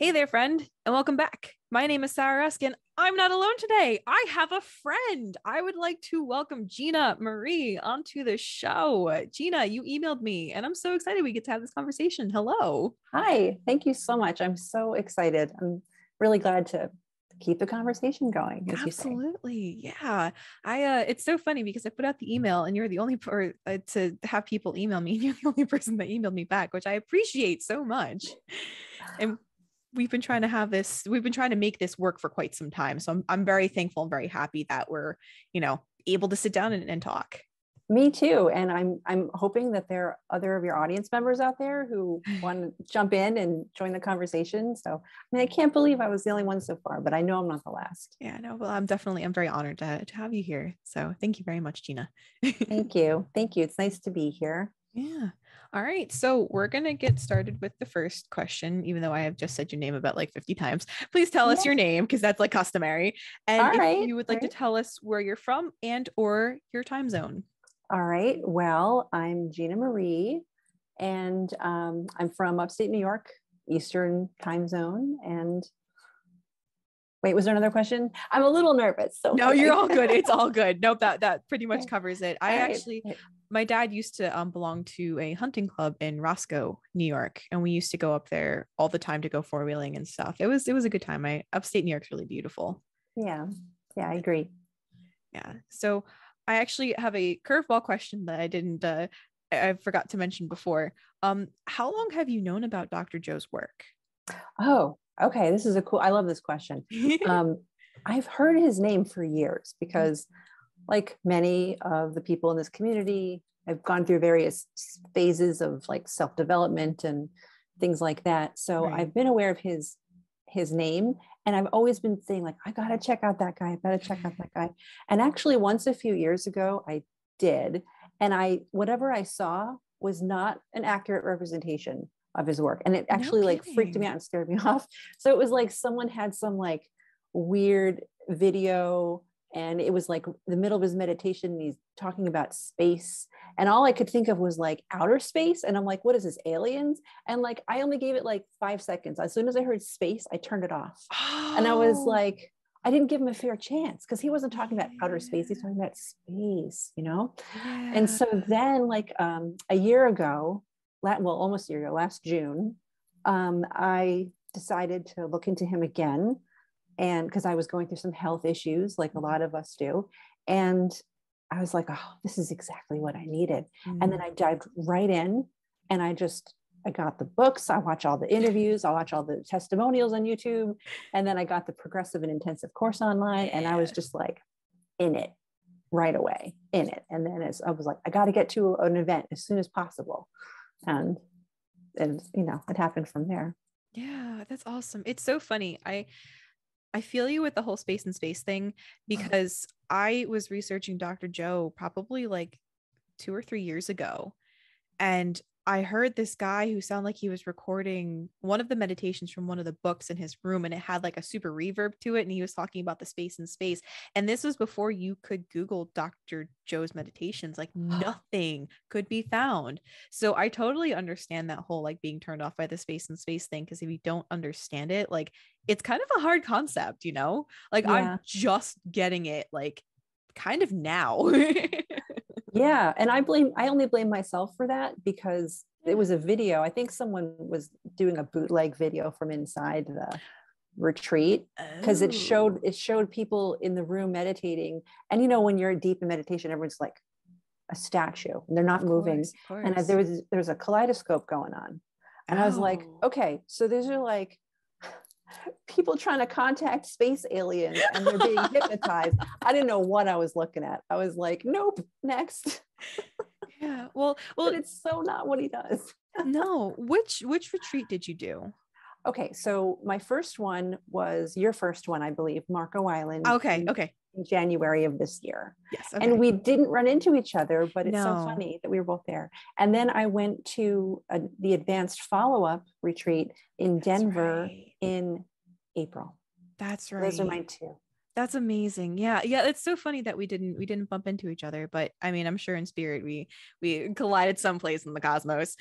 Hey there, friend, and welcome back. My name is Sarah Rusk, and I'm not alone today. I have a friend. I would like to welcome Gina Marie onto the show. Gina, you emailed me, and I'm so excited we get to have this conversation. Hello. Hi. Thank you so much. I'm so excited. I'm really glad to keep the conversation going. Absolutely. Yeah. It's so funny because I put out the email and you're the only to have people email me. And you're the only person that emailed me back, which I appreciate so much. And we've been trying to make this work for quite some time. So I'm very thankful and very happy that we're, able to sit down and talk. Me too. And I'm hoping that there are other of your audience members out there who want to jump in and join the conversation. So I can't believe I was the only one so far, but I know I'm not the last. Yeah, no, well, I'm very honored to have you here. So thank you very much, Gina. Thank you. Thank you. It's nice to be here. Yeah. All right. So we're going to get started with the first question, even though I have just said your name about like 50 times. Please tell us your name because that's like customary. And if you would like to tell us where you're from and or your time zone. All right. Well, I'm Gina Marie and I'm from upstate New York, Eastern time zone. And wait, was there another question? I'm a little nervous. So no, you're all good. It's all good. Nope. That pretty much covers it. My dad used to belong to a hunting club in Roscoe, New York. And we used to go up there all the time to go four wheeling and stuff. It was a good time. Upstate New York's really beautiful. Yeah. Yeah, I agree. Yeah. So I actually have a curveball question that I forgot to mention before. How long have you known about Dr. Joe's work? Oh, okay. This is I love this question. I've heard his name for years because like many of the people in this community, I've gone through various phases of like self-development and things like that. So I've been aware of his name. And I've always been saying like, I got to check out that guy. I better check out that guy. And actually once a few years ago, I did. And whatever I saw was not an accurate representation of his work. And it actually freaked me out and scared me off. So it was like, someone had some like weird video and it was like the middle of his meditation. And he's talking about space. And all I could think of was like outer space. And I'm like, what is this, aliens? And like, I only gave it like 5 seconds. As soon as I heard space, I turned it off. Oh. And I was like, I didn't give him a fair chance because he wasn't talking about outer space. He's talking about space, Yeah. And so then like a year ago, almost a year ago, last June, I decided to look into him again. And because I was going through some health issues, like a lot of us do. And I was like, oh, this is exactly what I needed. Mm-hmm. And then I dived right in and I got the books. I watch all the interviews. I watch all the testimonials on YouTube. And then I got the progressive and intensive course online. And I was just like in it right away And then I was like, I got to get to an event as soon as possible. And it happened from there. Yeah. That's awesome. It's so funny. I feel you with the whole space and space thing because I was researching Dr. Joe probably like 2 or 3 years ago. And I heard this guy who sounded like he was recording one of the meditations from one of the books in his room. And it had like a super reverb to it. And he was talking about the space and space. And this was before you could Google Dr. Joe's meditations, like nothing could be found. So I totally understand that whole, like being turned off by the space and space thing. Cause if you don't understand it, like it's kind of a hard concept, yeah. I'm just getting it like kind of now. Yeah. And I only blame myself for that because it was a video. I think someone was doing a bootleg video from inside the retreat because it showed people in the room meditating. And, when you're deep in meditation, everyone's like a statue and they're not moving. And there was a kaleidoscope going on. And I was like, okay, so these are like people trying to contact space aliens and they're being hypnotized. I didn't know what I was looking at. I was like, nope, next. Yeah. Well, it's so not what he does. No. Which retreat did you do? Okay. So my first one was your first one, I believe, Marco Island. Okay. Okay. In January of this year. Yes. Okay. And we didn't run into each other, but it's so funny that we were both there. And then I went to the advanced follow-up retreat in Denver in April. That's right. Those are mine too. That's amazing. Yeah. Yeah. It's so funny that we didn't bump into each other, but I mean, I'm sure in spirit, we collided someplace in the cosmos.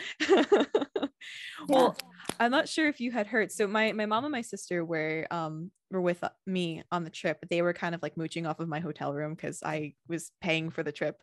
Well, I'm not sure if you had heard. So my mom and my sister were with me on the trip. They were kind of like mooching off of my hotel room because I was paying for the trip.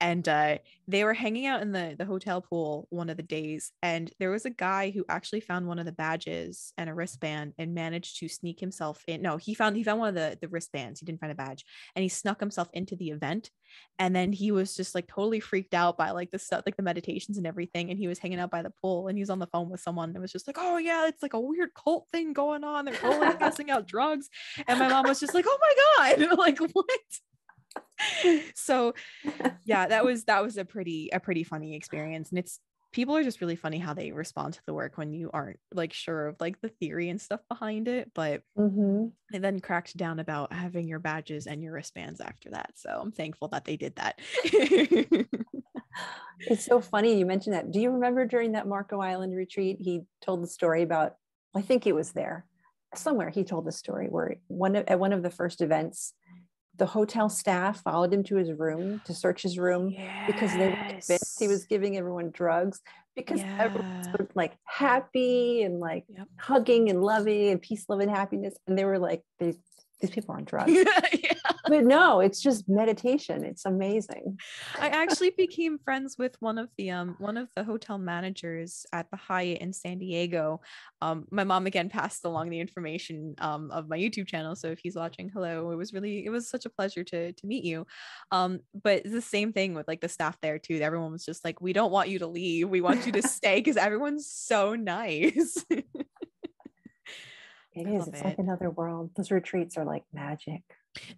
And they were hanging out in the hotel pool one of the days. And there was a guy who actually found one of the badges and a wristband and managed to sneak himself in. No, he found one of the wristbands. He didn't find a badge, and he snuck himself into the event. And then he was just like totally freaked out by like the stuff, like the meditations and everything. And he was hanging out by the pool and he was on the phone with someone and was just like, oh yeah, it's like a weird cult thing going on. They're totally passing out drugs. And my mom was just like, oh my God, like what? So yeah, that was a pretty funny experience. And it's, people are just really funny how they respond to the work when you aren't like sure of like the theory and stuff behind it, but they then cracked down about having your badges and your wristbands after that. So I'm thankful that they did that. It's so funny you mentioned that. Do you remember during that Marco Island retreat, he told the story about, I think it was there somewhere. He told the story where at one of the first events, the hotel staff followed him to his room to search his room because they were convinced he was giving everyone drugs because everyone was like happy and like hugging and loving and peace, love, and happiness. And they were like, these people are on drugs. But no, it's just meditation. It's amazing. I actually became friends with one of the hotel managers at the Hyatt in San Diego. My mom again passed along the information of my YouTube channel. So if he's watching, hello. It was such a pleasure to meet you. But it's the same thing with like the staff there too. Everyone was just like, we don't want you to leave. We want you to stay because everyone's so nice. It is. It's like another world. Those retreats are like magic.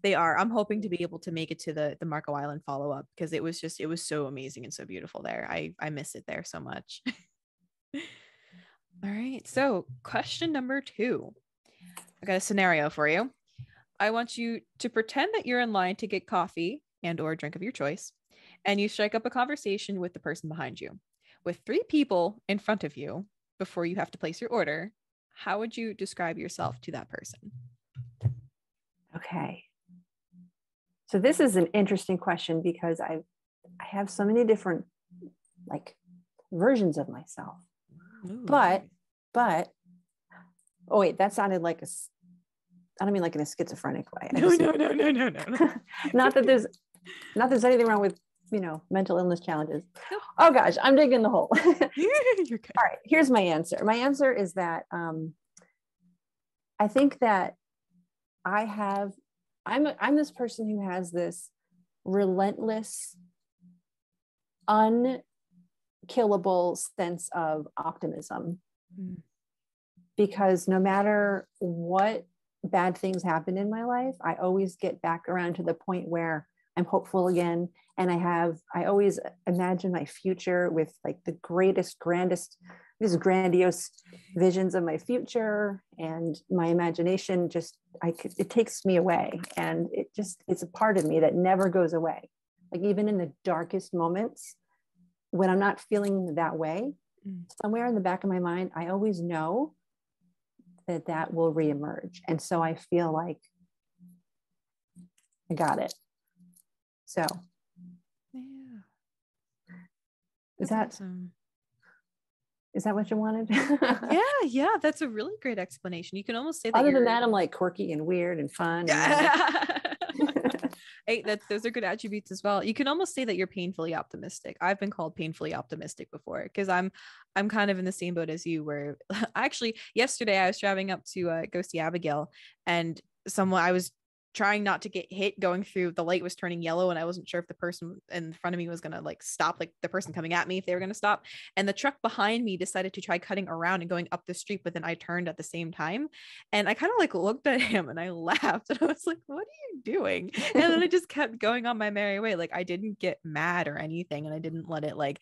They are. I'm hoping to be able to make it to the Marco Island follow-up because it was so amazing and so beautiful there. I miss it there so much. All right. So question number 2, I got a scenario for you. I want you to pretend that you're in line to get coffee and or a drink of your choice. And you strike up a conversation with the person behind you with 3 people in front of you before you have to place your order. How would you describe yourself to that person? Okay. So this is an interesting question because I have so many different like versions of myself. Ooh. But oh wait, that sounded like I don't mean like in a schizophrenic way. No. not that there's anything wrong with, mental illness challenges. Oh gosh, I'm digging the hole. You're good. All right, here's my answer. My answer is that I think that I'm this person who has this relentless, unkillable sense of optimism because no matter what bad things happen in my life, I always get back around to the point where I'm hopeful again. And I always imagine my future with like the greatest, grandest, these grandiose visions of my future, and my imagination it takes me away. And it's a part of me that never goes away. Like even in the darkest moments, when I'm not feeling that way, somewhere in the back of my mind, I always know that will reemerge. And so I feel like I got it. So yeah, That's awesome. Is that what you wanted? Yeah. That's a really great explanation. You can almost say that. Other than that, I'm like quirky and weird and fun. Yeah. Hey, those are good attributes as well. You can almost say that you're painfully optimistic. I've been called painfully optimistic before because I'm kind of in the same boat as you where actually yesterday I was driving up to go see Abigail and I was trying not to get hit going through, the light was turning yellow and I wasn't sure if the person in front of me was going to like stop, like the person coming at me, if they were going to stop. And the truck behind me decided to try cutting around and going up the street, but then I turned at the same time. And I kind of like looked at him and I laughed and I was like, what are you doing? And then I just kept going on my merry way. Like I didn't get mad or anything. And I didn't let it like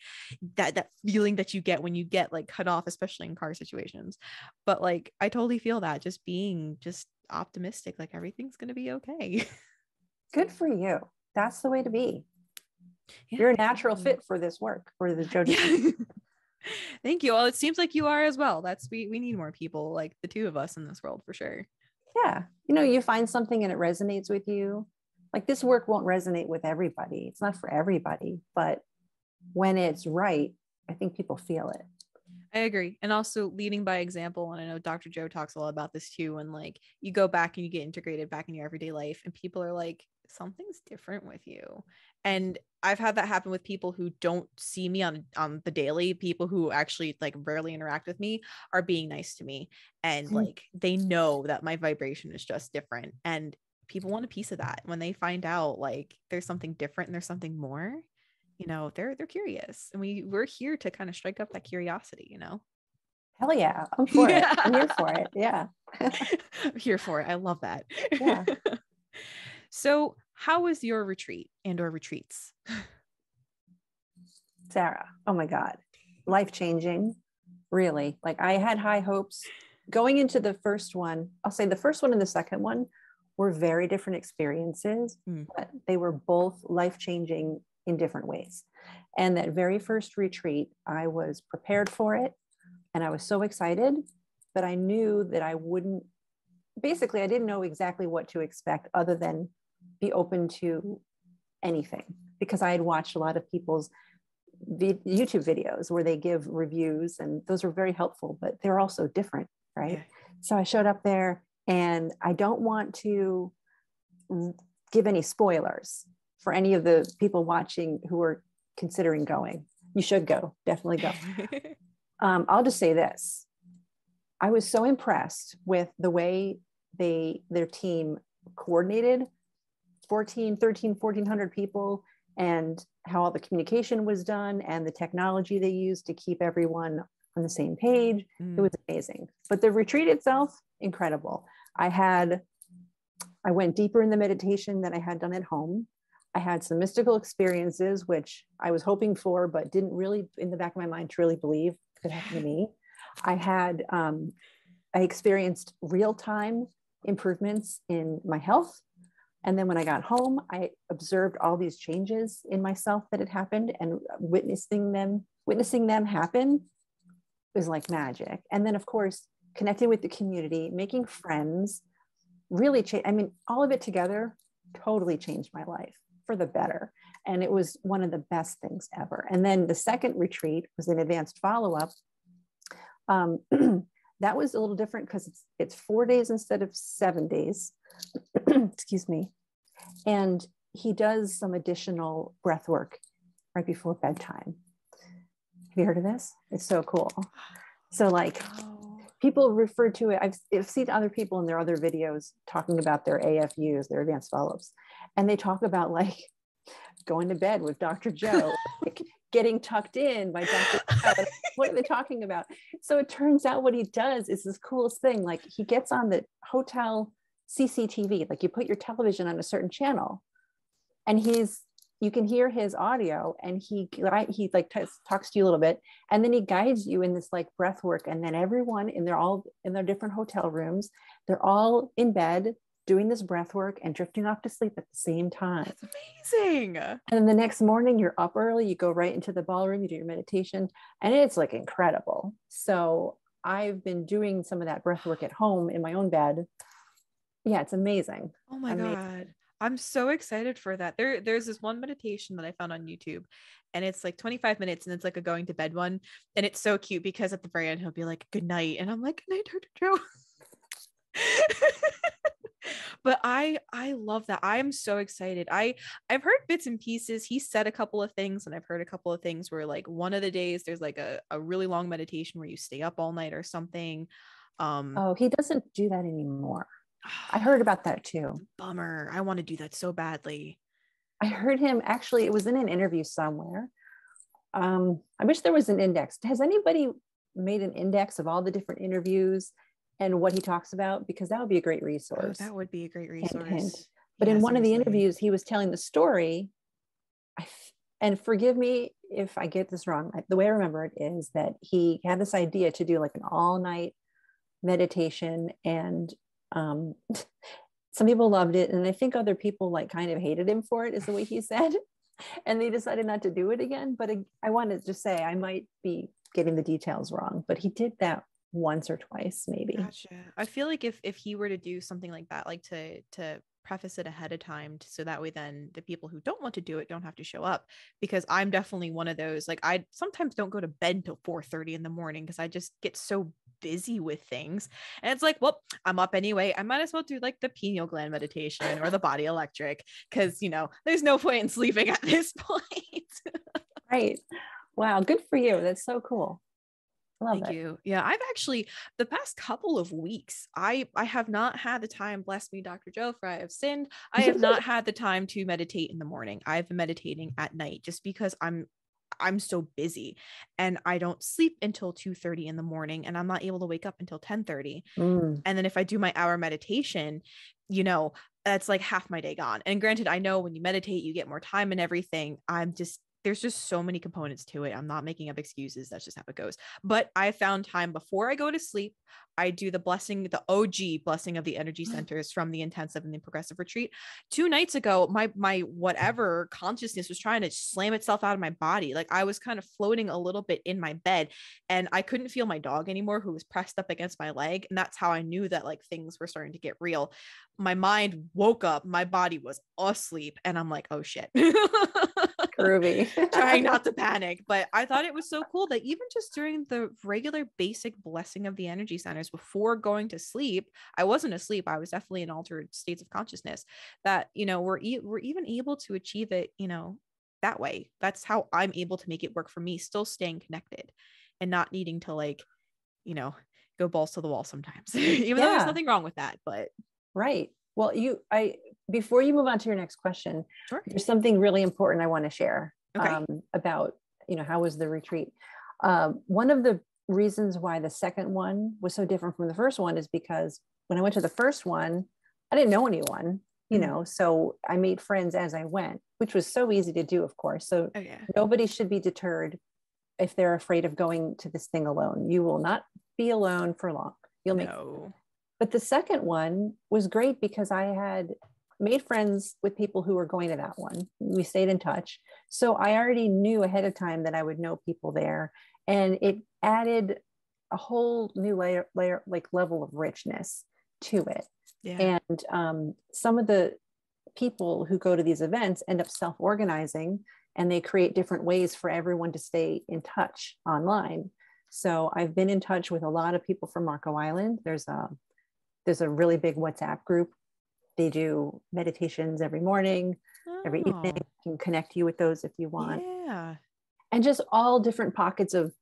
that feeling that you get when you get like cut off, especially in car situations. But like, I totally feel that just being just optimistic, like everything's going to be okay. Good for you. That's the way to be. Yeah. You're a natural fit for this work, for the Joe Dispenza. Thank you. Well, it seems like you are as well. That's we need more people like the two of us in this world for sure. Yeah. You find something and it resonates with you. Like this work won't resonate with everybody. It's not for everybody, but when it's right, I think people feel it. I agree. And also leading by example. And I know Dr. Joe talks a lot about this too. And like you go back and you get integrated back in your everyday life and people are like, something's different with you. And I've had that happen with people who don't see me on the daily. People who actually like rarely interact with me are being nice to me. And like, they know that my vibration is just different. And people want a piece of that. When they find out like there's something different and there's something more, you know, they're curious, and we're here to kind of strike up that curiosity, you know? Hell yeah. I'm for it. I'm here for it. Yeah. I'm here for it. I love that. Yeah. So how was your retreat and or retreats? Sarah. Oh my God. Life-changing. Really. Like I had high hopes going into the first one. I'll say the first one and the second one were very different experiences, but they were both life-changing in different ways. And that very first retreat, I was prepared for it and I was so excited, but I knew that I wouldn't, basically I didn't know exactly what to expect other than be open to anything, because I had watched a lot of people's YouTube videos where they give reviews, and those are very helpful, but they're also different, right? So I showed up there, and I don't want to give any spoilers for any of the people watching who are considering going. You should go, definitely go. I'll just say this. I was so impressed with the way their team coordinated 1,400 people, and how all the communication was done and the technology they used to keep everyone on the same page. It was amazing. But the retreat itself, incredible. I went deeper in the meditation than I had done at home. I had some mystical experiences, which I was hoping for, but didn't really, in the back of my mind, truly believe could happen to me. I experienced real-time improvements in my health. And then when I got home, I observed all these changes in myself that had happened, and witnessing them happen was like magic. And then of course, connecting with the community, making friends, really changed. I mean, all of it together totally changed my life for the better. And it was one of the best things ever. And then the second retreat was an advanced follow-up. That was a little different because it's 4 days instead of 7 days, excuse me. And he does some additional breath work right before bedtime. Have you heard of this? It's so cool. So like people refer to it, I've seen other people in their other videos talking about their AFUs, their advanced follow-ups. And they talk about like going to bed with Dr. Joe, like getting tucked in by Dr. Joe. What are they talking about? So it turns out what he does is this coolest thing. Like he gets on the hotel CCTV, like you put your television on a certain channel, and you can hear his audio, and he like talks to you a little bit, and then he guides you in this like breath work. And then everyone they're all in their different hotel rooms. They're all in bed doing this breath work and drifting off to sleep at the same time. That's amazing. And then the next morning you're up early, you go right into the ballroom, you do your meditation, and it's like incredible. So I've been doing some of that breath work at home in my own bed. Yeah, it's amazing. Oh my God. I'm so excited for that. There's this one meditation that I found on YouTube, and it's like 25 minutes and it's like a going to bed one. And it's so cute because at the very end, he'll be like, good night. And I'm like, good night, Dr. Joe. But I love that. I'm so excited. I've heard bits and pieces. He said a couple of things, and I've heard a couple of things where like one of the days there's like a really long meditation where you stay up all night or something. Oh, he doesn't do that anymore. I heard about that too. Bummer. I want to do that so badly. I heard him actually, it was in an interview somewhere. I wish there was an index. Has anybody made an index of all the different interviews and what he talks about? Because that would be a great resource. Oh, that would be a great resource. But yeah, in one of the interviews, he was telling the story. And forgive me if I get this wrong. The way I remember it is that he had this idea to do like an all-night meditation, and some people loved it. And I think other people like kind of hated him for it, is the way he said. And they decided not to do it again. But I wanted to just say, I might be getting the details wrong, but he did that once or twice maybe. Gotcha. I feel like if he were to do something like that, like to preface it ahead of time so that way then the people who don't want to do it don't have to show up, because I'm definitely one of those, like, I sometimes don't go to bed till 4:30 in the morning because I just get so busy with things, and it's like, well, I'm up anyway, I might as well do like the pineal gland meditation or the body electric, because, you know, there's no point in sleeping at this point. Right. Wow, good for you. That's so cool. Love Thank it. You. Yeah. I've actually, the past couple of weeks, I have not had the time, bless me, Dr. Joe, for I have sinned. I have not had the time to meditate in the morning. I've been meditating at night just because I'm so busy, and I don't sleep until 2:30 in the morning, and I'm not able to wake up until 10:30. And then if I do my hour meditation, you know, that's like half my day gone. And granted, I know when you meditate, you get more time and everything. There's just so many components to it. I'm not making up excuses. That's just how it goes. But I found time before I go to sleep. I do the blessing, the OG blessing of the energy centers from the intensive and the progressive retreat. 2 nights ago, my whatever consciousness was trying to slam itself out of my body. Like, I was kind of floating a little bit in my bed, and I couldn't feel my dog anymore, who was pressed up against my leg. And that's how I knew that, like, things were starting to get real. My mind woke up, my body was asleep, and I'm like, oh shit. Ruby trying not to panic. But I thought it was so cool that even just during the regular basic blessing of the energy centers before going to sleep, I wasn't asleep. I was definitely in altered states of consciousness, that, you know, we're even able to achieve it, you know, that way. That's how I'm able to make it work for me, still staying connected and not needing to, like, you know, go balls to the wall sometimes, even though there's nothing wrong with that, but right. Well, before you move on to your next question, sure. There's something really important I want to share about, you know, how was the retreat? One of the reasons why the second one was so different from the first one is because when I went to the first one, I didn't know anyone, you know, so I made friends as I went, which was so easy to do, of course. So nobody should be deterred if they're afraid of going to this thing alone. You will not be alone for long. You'll make But the second one was great because I had made friends with people who were going to that one. We stayed in touch. So I already knew ahead of time that I would know people there. And it added a whole new layer, like, level of richness to it. Yeah. And some of the people who go to these events end up self-organizing, and they create different ways for everyone to stay in touch online. So I've been in touch with a lot of people from Marco Island. There's a really big WhatsApp group. They do meditations every morning, every evening. I can connect you with those if you want. Yeah. And just all different pockets of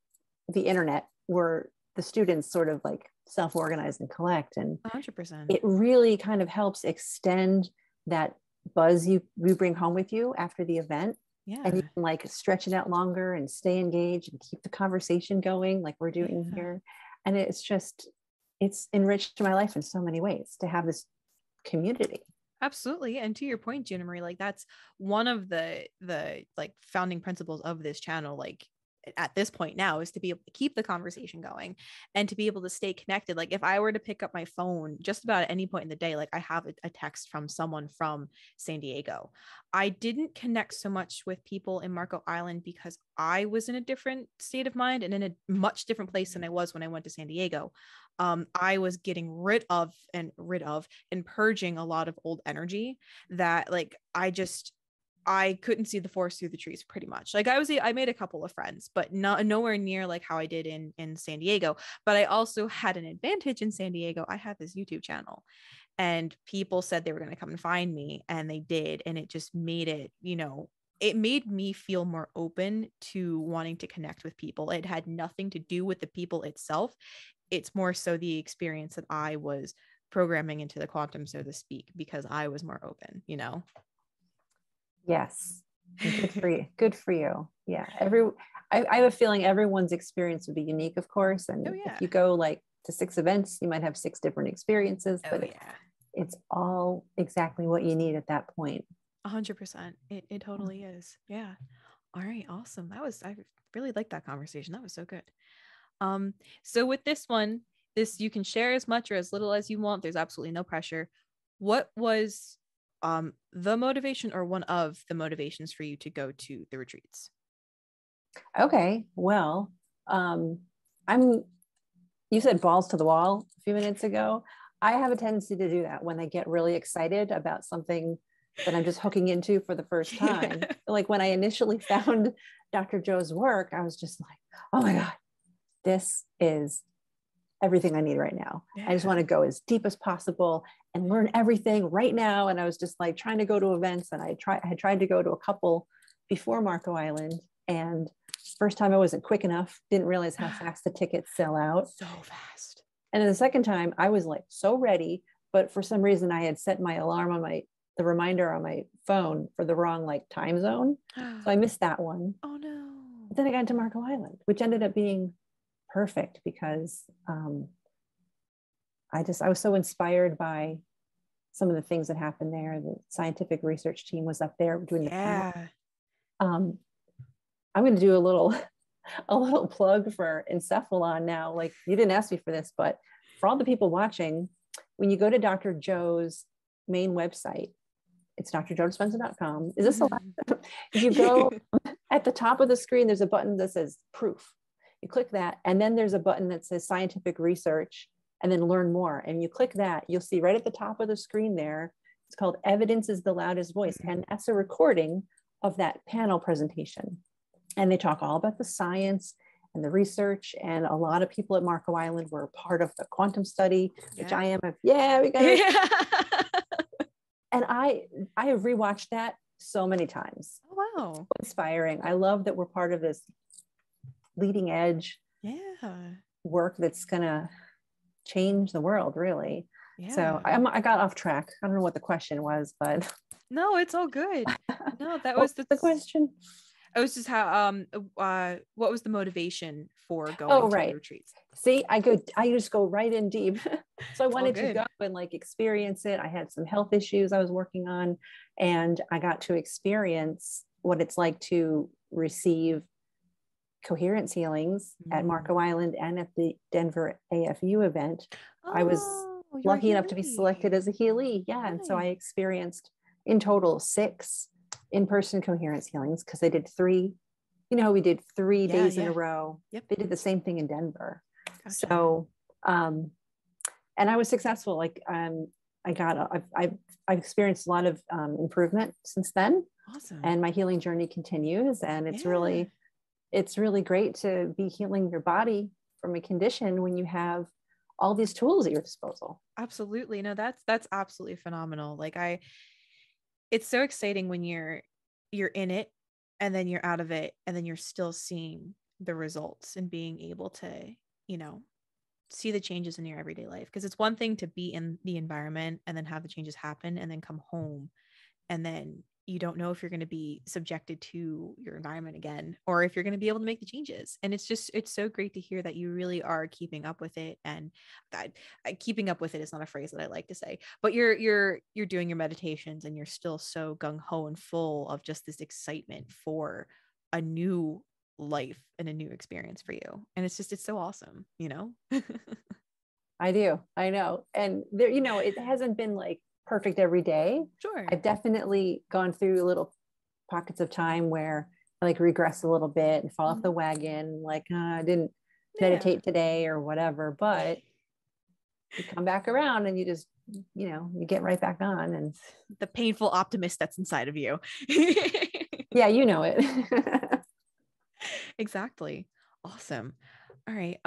the internet where the students sort of like self-organize and collect. And 100%. It really kind of helps extend that buzz you bring home with you after the event. Yeah. And you can, like, stretch it out longer and stay engaged and keep the conversation going like we're doing here. And it's enriched my life in so many ways to have this community. Absolutely. And to your point, Gina Marie, like, that's one of the like founding principles of this channel, like, at this point now, is to be able to keep the conversation going and to be able to stay connected. Like, if I were to pick up my phone just about at any point in the day, like, I have a text from someone from San Diego. I didn't connect so much with people in Marco Island because I was in a different state of mind and in a much different place than I was when I went to San Diego. I was getting rid of and purging a lot of old energy that, like, I couldn't see the forest through the trees pretty much. Like, I made a couple of friends, but nowhere near like how I did in San Diego. But I also had an advantage in San Diego. I had this YouTube channel, and people said they were going to come and find me, and they did. And it just made it, you know, it made me feel more open to wanting to connect with people. It had nothing to do with the people itself. It's more so the experience that I was programming into the quantum, so to speak, because I was more open, you know? Yes. Good for you. Yeah. I have a feeling everyone's experience would be unique, of course. And if you go like to 6 events, you might have 6 different experiences, but it's all exactly what you need at that point. 100%. It totally is. Yeah. All right. Awesome. I really liked that conversation. That was so good. So with this one, you can share as much or as little as you want. There's absolutely no pressure. What was the motivation or one of the motivations for you to go to the retreats? Okay. Well, you said balls to the wall a few minutes ago. I have a tendency to do that when I get really excited about something that I'm just hooking into for the first time. Yeah. Like when I initially found Dr. Joe's work, I was just like, oh my God, this is everything I need right now. Yeah. I just want to go as deep as possible and learn everything right now. And I was just like trying to go to events, and I had tried to go to a couple before Marco Island. And first time I wasn't quick enough, didn't realize how fast the tickets sell out. So fast. And then the second time I was like so ready, but for some reason I had set my alarm on the reminder on my phone for the wrong like time zone. So I missed that one. Oh no. But then I got into Marco Island, which ended up being perfect because I was so inspired by some of the things that happened there. The scientific research team was up there doing the panel. I'm going to do a little plug for Encephalon now. Like, you didn't ask me for this, but for all the people watching, when you go to Dr. Joe's main website, it's drjoedospenson.com. Is this a laptop? If you go at the top of the screen, there's a button that says proof. You click that, and then there's a button that says scientific research, and then learn more. And you click that, you'll see right at the top of the screen there, it's called Evidence is the Loudest Voice. And that's a recording of that panel presentation. And they talk all about the science and the research. And a lot of people at Marco Island were part of the quantum study, which I am. We got it. Yeah. And I have rewatched that so many times. Oh, wow. So inspiring. I love that we're part of this leading edge work that's going to change the world, really. Yeah. So I got off track. I don't know what the question was, but. No, it's all good. No, that was the question. It was just how, what was the motivation for going to retreats? See, I just go right in deep. So I wanted to go and like experience it. I had some health issues I was working on, and I got to experience what it's like to receive coherence healings at Marco Island and at the Denver AFU event. I was lucky enough to be selected as a Healy. Yeah. Nice. And so I experienced in total 6 in-person coherence healings, because they did 3, we did 3 days in a row. Yep. They did the same thing in Denver. Gotcha. So, and I was successful. Like, I've experienced a lot of improvement since then. Awesome. And my healing journey continues. And it's really great to be healing your body from a condition when you have all these tools at your disposal. Absolutely. No, that's absolutely phenomenal. Like it's so exciting when you're in it, and then you're out of it, and then you're still seeing the results and being able to, see the changes in your everyday life. Because it's one thing to be in the environment and then have the changes happen, and then come home, and then you don't know if you're going to be subjected to your environment again, or if you're going to be able to make the changes. And it's so great to hear that you really are keeping up with it. And that keeping up with it is not a phrase that I like to say, but you're doing your meditations, and you're still so gung ho and full of just this excitement for a new life and a new experience for you. And it's so awesome, I do. I know. And there, it hasn't been like perfect every day. Sure. I've definitely gone through little pockets of time where I like regress a little bit and fall off the wagon. Like, I didn't meditate today or whatever, but you come back around and you just, you get right back on. And the painful optimist that's inside of you. Yeah. It. Exactly. Awesome. All right.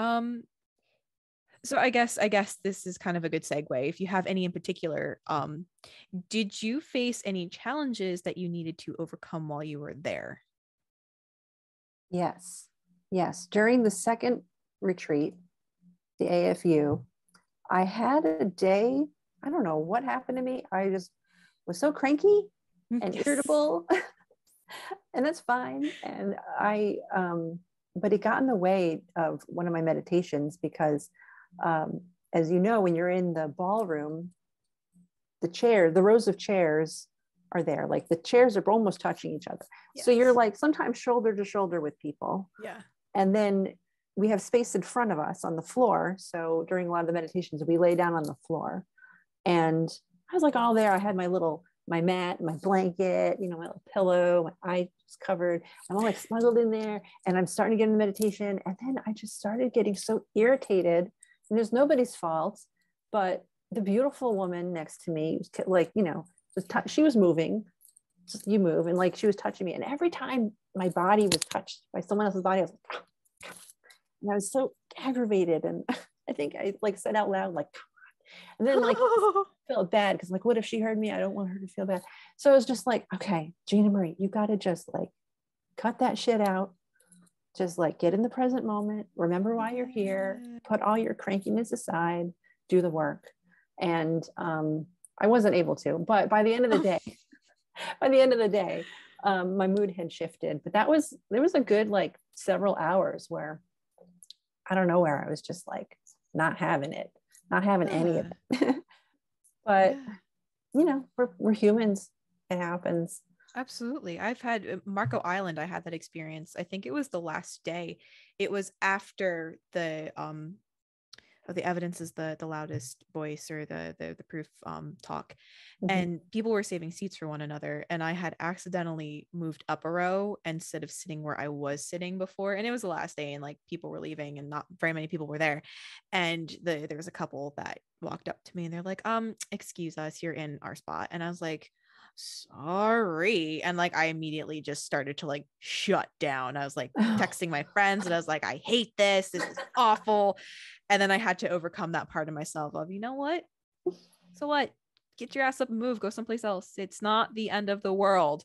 So I guess this is kind of a good segue. If you have any in particular, did you face any challenges that you needed to overcome while you were there? Yes. During the second retreat, the AFU, I had a day, I don't know what happened to me. I just was so cranky and irritable, and that's fine. And but it got in the way of one of my meditations, because as when you're in the ballroom, the rows of chairs are there, like the chairs are almost touching each other. Yes. So you're like sometimes shoulder to shoulder with people. Yeah. And then we have space in front of us on the floor. So during a lot of the meditations, we lay down on the floor, and I was like all there. I had my mat, my blanket, my little pillow, my eyes covered. I'm all like snuggled in there, and I'm starting to get into meditation. And then I just started getting so irritated. And there's nobody's fault, but the beautiful woman next to me, like, you know, she was moving, just you move, and like she was touching me. And every time my body was touched by someone else's body, I was like, and I was so aggravated. And I think I like said out loud, like, come on. And then like felt bad because like, what if she heard me? I don't want her to feel bad. So it was just like, okay, Gina Marie, you got to just like cut that shit out. Just like get in the present moment. Remember why you're here. Put all your crankiness aside. Do the work. And I wasn't able to, but by the end of the day, my mood had shifted. But that was, there was a good like several hours where I don't know where I was just like not having it, not having any of it. But you know, we're humans. It happens. Absolutely. I've had Marco Island. I had that experience. I think it was the last day. It was after the evidence is the loudest voice, or the proof talk. Mm-hmm. And people were saving seats for one another. And I had accidentally moved up a row instead of sitting where I was sitting before. And it was the last day and like people were leaving and not very many people were there. And there was a couple that walked up to me and they're like, excuse us, you're in our spot. And I was like, sorry. And like, I immediately just started to like shut down. I was like texting my friends and I was like, I hate this. This is awful. And then I had to overcome that part of myself of, you know what? So what? Get your ass up and move, go someplace else. It's not the end of the world.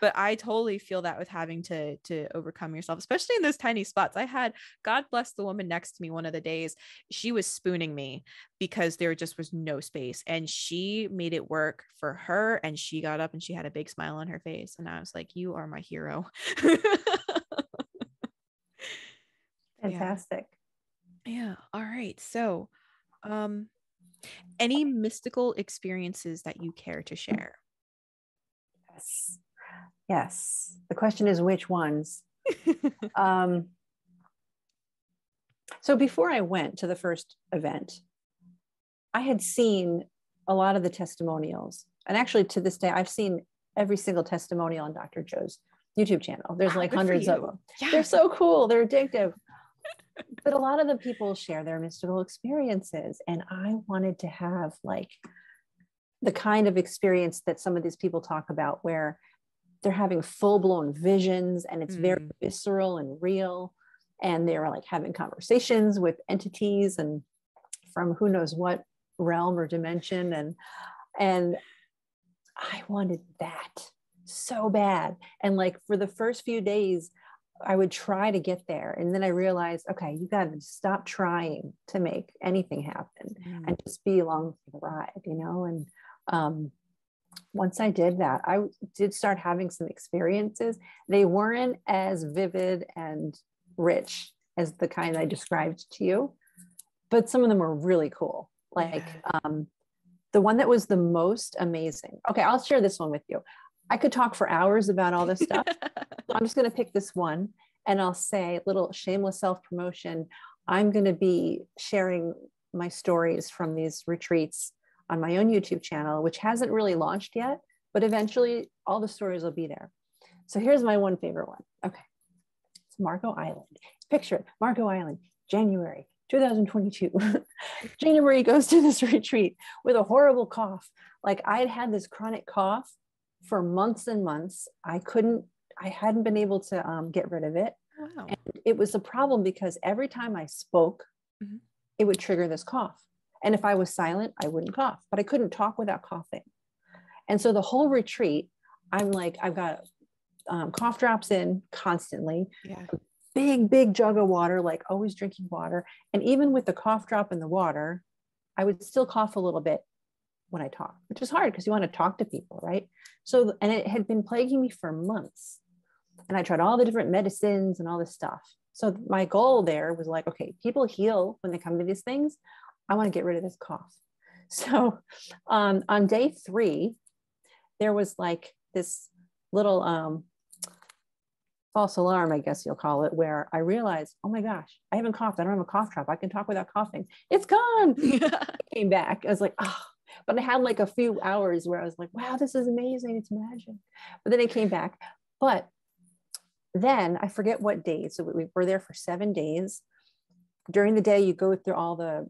But I totally feel that with having to overcome yourself, especially in those tiny spots. I had, God bless the woman next to me, one of the days she was spooning me because there just was no space, and she made it work for her. And she got up and she had a big smile on her face. And I was like, you are my hero. Fantastic. Yeah. All right. So, any mystical experiences that you care to share? Yes. The question is which ones? So before I went to the first event, I had seen a lot of the testimonials. And actually to this day, I've seen every single testimonial on Dr. Joe's YouTube channel. There's like hundreds of them. Yes. They're so cool. They're addictive. But a lot of the people share their mystical experiences. And I wanted to have like the kind of experience that some of these people talk about, where they're having full-blown visions and it's very visceral and real, and they're like having conversations with entities and from who knows what realm or dimension, and I wanted that so bad. And like for the first few days I would try to get there, and then I realized, okay, you got to stop trying to make anything happen and just be along for the ride, you know. And once I did that, I did start having some experiences. They weren't as vivid and rich as the kind I described to you, but some of them were really cool. Like the one that was the most amazing. Okay, I'll share this one with you. I could talk for hours about all this stuff. So I'm just going to pick this one, and I'll say a little shameless self-promotion. I'm going to be sharing my stories from these retreats on my own YouTube channel, which hasn't really launched yet, but eventually all the stories will be there. So here's my one favorite one. Okay. It's Marco Island. Picture it, Marco Island, January 2022. Gina Marie goes to this retreat with a horrible cough. Like I had had this chronic cough for months and months. I hadn't been able to get rid of it. Wow. And it was a problem because every time I spoke, it would trigger this cough. And if I was silent, I wouldn't cough, but I couldn't talk without coughing. And so the whole retreat, I'm like, I've got cough drops in constantly, big jug of water, like always drinking water. And even with the cough drop in the water, I would still cough a little bit when I talk, which is hard because you want to talk to people, right? So, and it had been plaguing me for months. And I tried all the different medicines and all this stuff. So my goal there was like, okay, people heal when they come to these things. I want to get rid of this cough. So on day 3, there was like this little false alarm, I guess you'll call it, where I realized, oh my gosh, I haven't coughed. I don't have a cough drop. I can talk without coughing. It's gone. It came back. I was like, oh, but I had like a few hours where I was like, wow, this is amazing. It's magic. But then it came back. But then I forget what days. So we were there for 7 days. During the day, you go through all the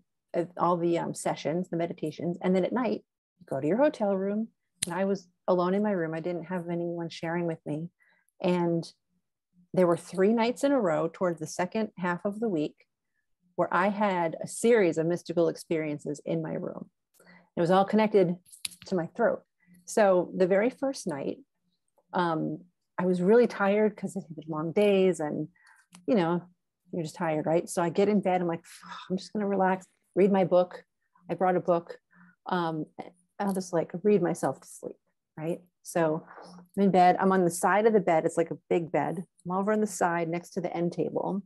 all the sessions, the meditations. And then at night, you go to your hotel room. And I was alone in my room. I didn't have anyone sharing with me. And there were 3 nights in a row towards the second half of the week where I had a series of mystical experiences in my room. It was all connected to my throat. So the very first night, I was really tired because it had been long days and, you know, you're just tired, right? So I get in bed, I'm like, I'm just going to relax, read my book. I brought a book. I'll just like read myself to sleep, right? So I'm in bed, I'm on the side of the bed. It's like a big bed. I'm over on the side next to the end table,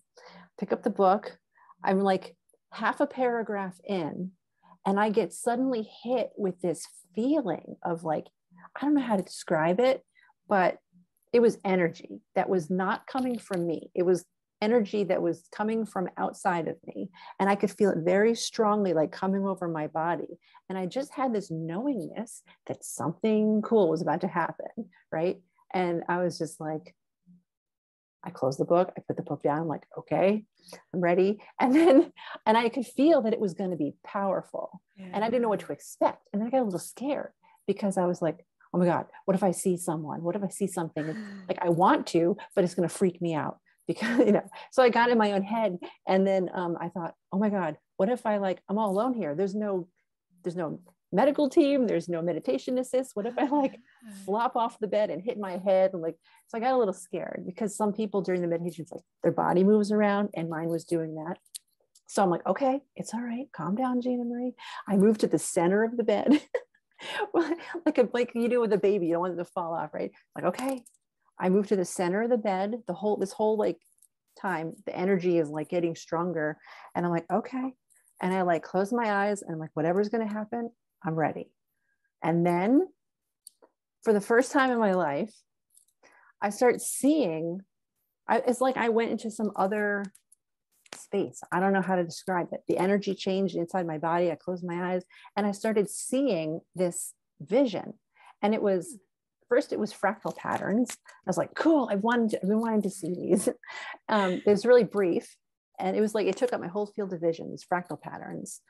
pick up the book. I'm like half a paragraph in and I get suddenly hit with this feeling of like, I don't know how to describe it, but it was energy that was not coming from me. It was energy that was coming from outside of me. And I could feel it very strongly, like coming over my body. And I just had this knowingness that something cool was about to happen, right? And I was just like, I closed the book, I put the book down, I'm like, okay, I'm ready. And then, and I could feel that it was going to be powerful. Yeah. And I didn't know what to expect. And I got a little scared because I was like, oh my God, what if I see someone? What if I see something? Like I want to, but it's going to freak me out. Because, you know, so I got in my own head and then I thought, oh my God, what if I like, I'm all alone here. There's no medical team. There's no meditation assist. What if I like flop off the bed and hit my head? And like, so I got a little scared because some people during the meditations, like their body moves around and mine was doing that. So I'm like, okay, it's all right. Calm down, Gina Marie. I moved to the center of the bed. like you do with a baby, you don't want it to fall off, right? Like, okay. I moved to the center of the bed, this whole like time, the energy is like getting stronger. And I'm like, okay. And I like close my eyes and I'm like, whatever's going to happen, I'm ready. And then for the first time in my life, I start seeing, it's like I went into some other space. I don't know how to describe it. The energy changed inside my body. I closed my eyes and I started seeing this vision. And it was, first, it was fractal patterns. I was like, cool, I've been wanting to see these. It was really brief. And it was like, it took up my whole field of vision, these fractal patterns.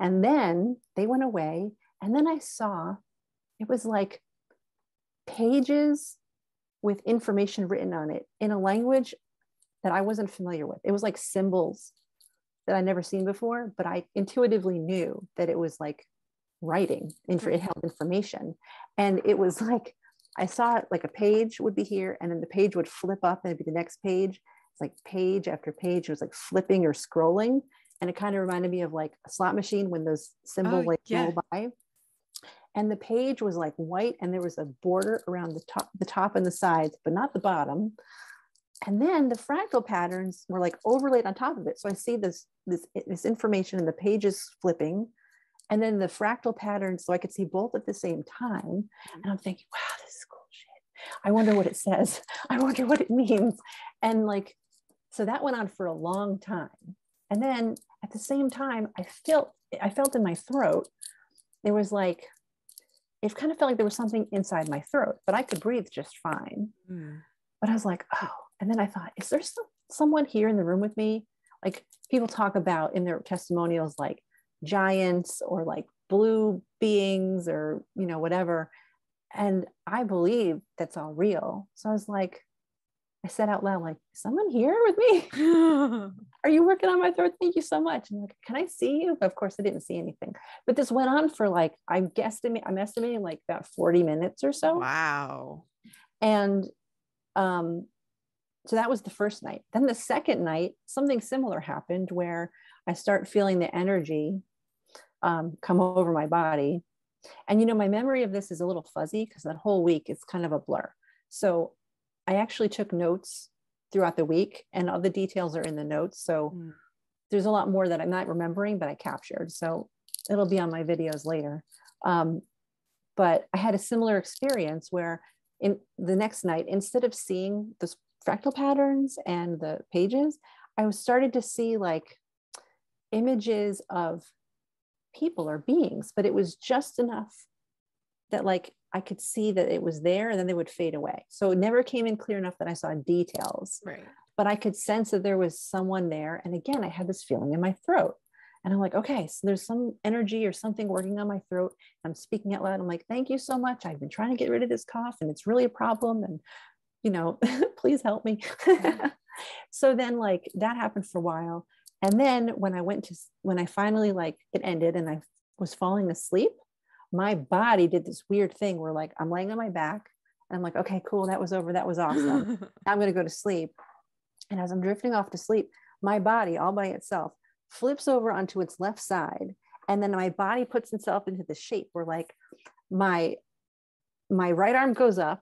And then they went away. And then I saw, it was like pages with information written on it in a language that I wasn't familiar with. It was like symbols that I'd never seen before, but I intuitively knew that it was like writing, it held information. And it was like, I saw it like a page would be here and then the page would flip up and it'd be the next page. It's like page after page. It was like flipping or scrolling. And it kind of reminded me of like a slot machine when those symbols roll by. And the page was like white and there was a border around the top and the sides, but not the bottom. And then the fractal patterns were like overlaid on top of it. So I see this information and the pages flipping. And then the fractal patterns, so I could see both at the same time. And I'm thinking, wow, this is cool shit. I wonder what it says. I wonder what it means. And like, so that went on for a long time. And then at the same time, I felt in my throat, there was like, it kind of felt like there was something inside my throat, but I could breathe just fine. Mm. But I was like, oh, and then I thought, is there someone here in the room with me? Like people talk about in their testimonials, like, giants or like blue beings or, you know, whatever. And I believe that's all real. So I was like, I said out loud, like, is someone here with me? Are you working on my throat? Thank you so much. And I'm like, can I see you? But of course I didn't see anything, but this went on for like, I'm estimating like about 40 minutes or so. Wow. And, so that was the first night. Then the second night, something similar happened where I start feeling the energy come over my body. And, you know, my memory of this is a little fuzzy because that whole week is kind of a blur. So I actually took notes throughout the week and all the details are in the notes. So there's a lot more that I'm not remembering, but I captured. So it'll be on my videos later. But I had a similar experience where in the next night, instead of seeing the fractal patterns and the pages, I started to see like images of people or beings, but it was just enough that like I could see that it was there and then they would fade away. So it never came in clear enough that I saw details, right? But I could sense that there was someone there. And again, I had this feeling in my throat. And I'm like, okay, so there's some energy or something working on my throat. I'm speaking out loud. I'm like, thank you so much. I've been trying to get rid of this cough and it's really a problem. And, you know, please help me. So then like that happened for a while. And then when I finally like it ended and I was falling asleep, my body did this weird thing where like, I'm laying on my back and I'm like, okay, cool. That was over. That was awesome. I'm going to go to sleep. And as I'm drifting off to sleep, my body all by itself flips over onto its left side. And then my body puts itself into the shape where like my right arm goes up,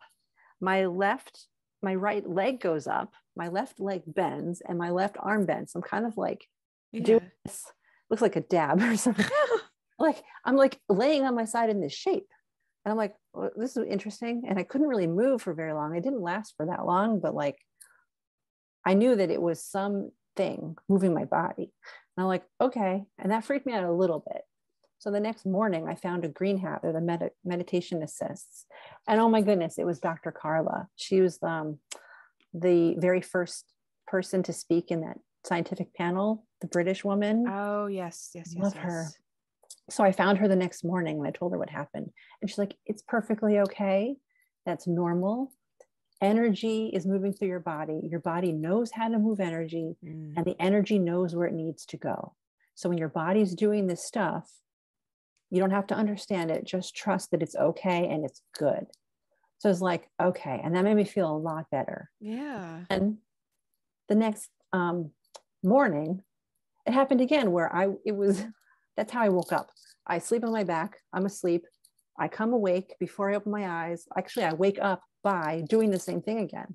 my right leg goes up, my left leg bends, and my left arm bends. I'm kind of like, doing this, looks like a dab or something. Like, I'm like laying on my side in this shape. And I'm like, well, this is interesting. And I couldn't really move for very long. I didn't last for that long, but like, I knew that it was something moving my body. And I'm like, okay. And that freaked me out a little bit. So the next morning I found a green hat or the meditation assists. And oh my goodness, it was Dr. Carla. She was the very first person to speak in that scientific panel, the British woman. Oh, yes, yes, yes. Love her. So I found her the next morning and I told her what happened. And she's like, it's perfectly okay. That's normal. Energy is moving through your body. Your body knows how to move energy and the energy knows where it needs to go. So when your body's doing this stuff, you don't have to understand it. Just trust that it's okay and it's good. So it's like, okay. And that made me feel a lot better. Yeah. And the next morning, it happened again where that's how I woke up. I sleep on my back. I'm asleep. I come awake before I open my eyes. Actually, I wake up by doing the same thing again.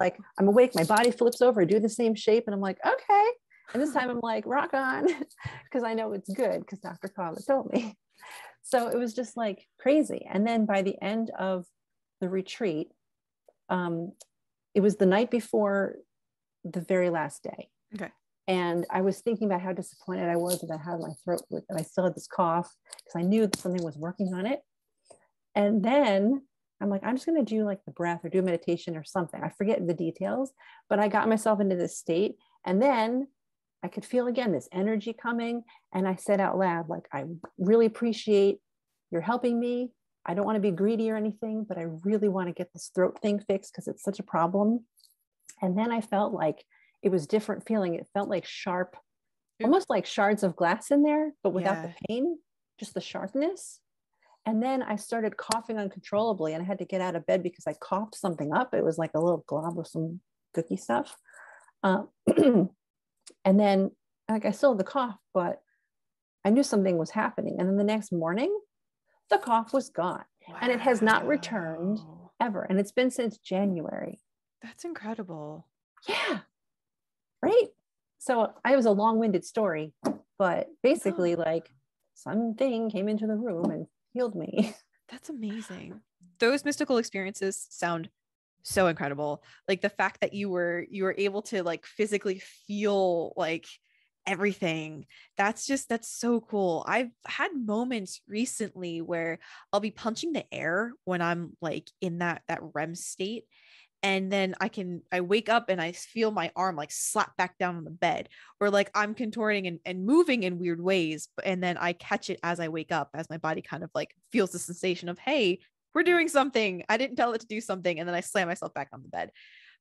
Like I'm awake, my body flips over, I do the same shape. And I'm like, okay. And this time I'm like, rock on. Cause I know it's good. Cause Dr. Carla told me. So it was just like crazy. And then by the end of the retreat, it was the night before the very last day. Okay. And I was thinking about how disappointed I was about how my throat, and I still had this cough because I knew that something was working on it. And then I'm like, I'm just going to do like the breath or do a meditation or something. I forget the details, but I got myself into this state. And then I could feel again, this energy coming. And I said out loud, like, I really appreciate you're helping me. I don't want to be greedy or anything, but I really want to get this throat thing fixed because it's such a problem. And then I felt like it was different feeling. It felt like sharp, almost like shards of glass in there, but without the pain, just the sharpness. And then I started coughing uncontrollably and I had to get out of bed because I coughed something up. It was like a little glob of some cookie stuff. And then like I still had the cough, but I knew something was happening. And then the next morning, the cough was gone. Wow. And it has not returned ever. And it's been since January. That's incredible. Yeah. Right. So it was a long-winded story, but basically like something came into the room and healed me. That's amazing. Those mystical experiences sound so incredible. Like the fact that you were able to like physically feel like everything. That's so cool. I've had moments recently where I'll be punching the air when I'm like in that REM state. And then I wake up and I feel my arm like slap back down on the bed, or like I'm contorting and moving in weird ways. And then I catch it as I wake up, as my body kind of like feels the sensation of, hey, we're doing something. I didn't tell it to do something. And then I slam myself back on the bed.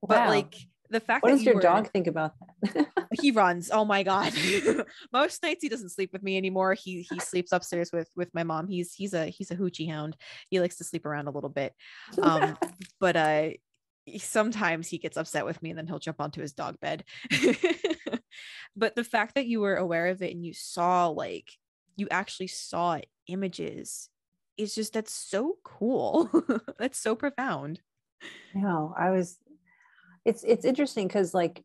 Wow. But like the fact what that does your dog think about that? He runs. Oh my God. Most nights he doesn't sleep with me anymore. He sleeps upstairs with my mom. He's a hoochie hound. He likes to sleep around a little bit. But sometimes he gets upset with me and then he'll jump onto his dog bed. But the fact that you were aware of it and you actually saw images, it's just, that's so cool. That's so profound. No, it's interesting. Cause like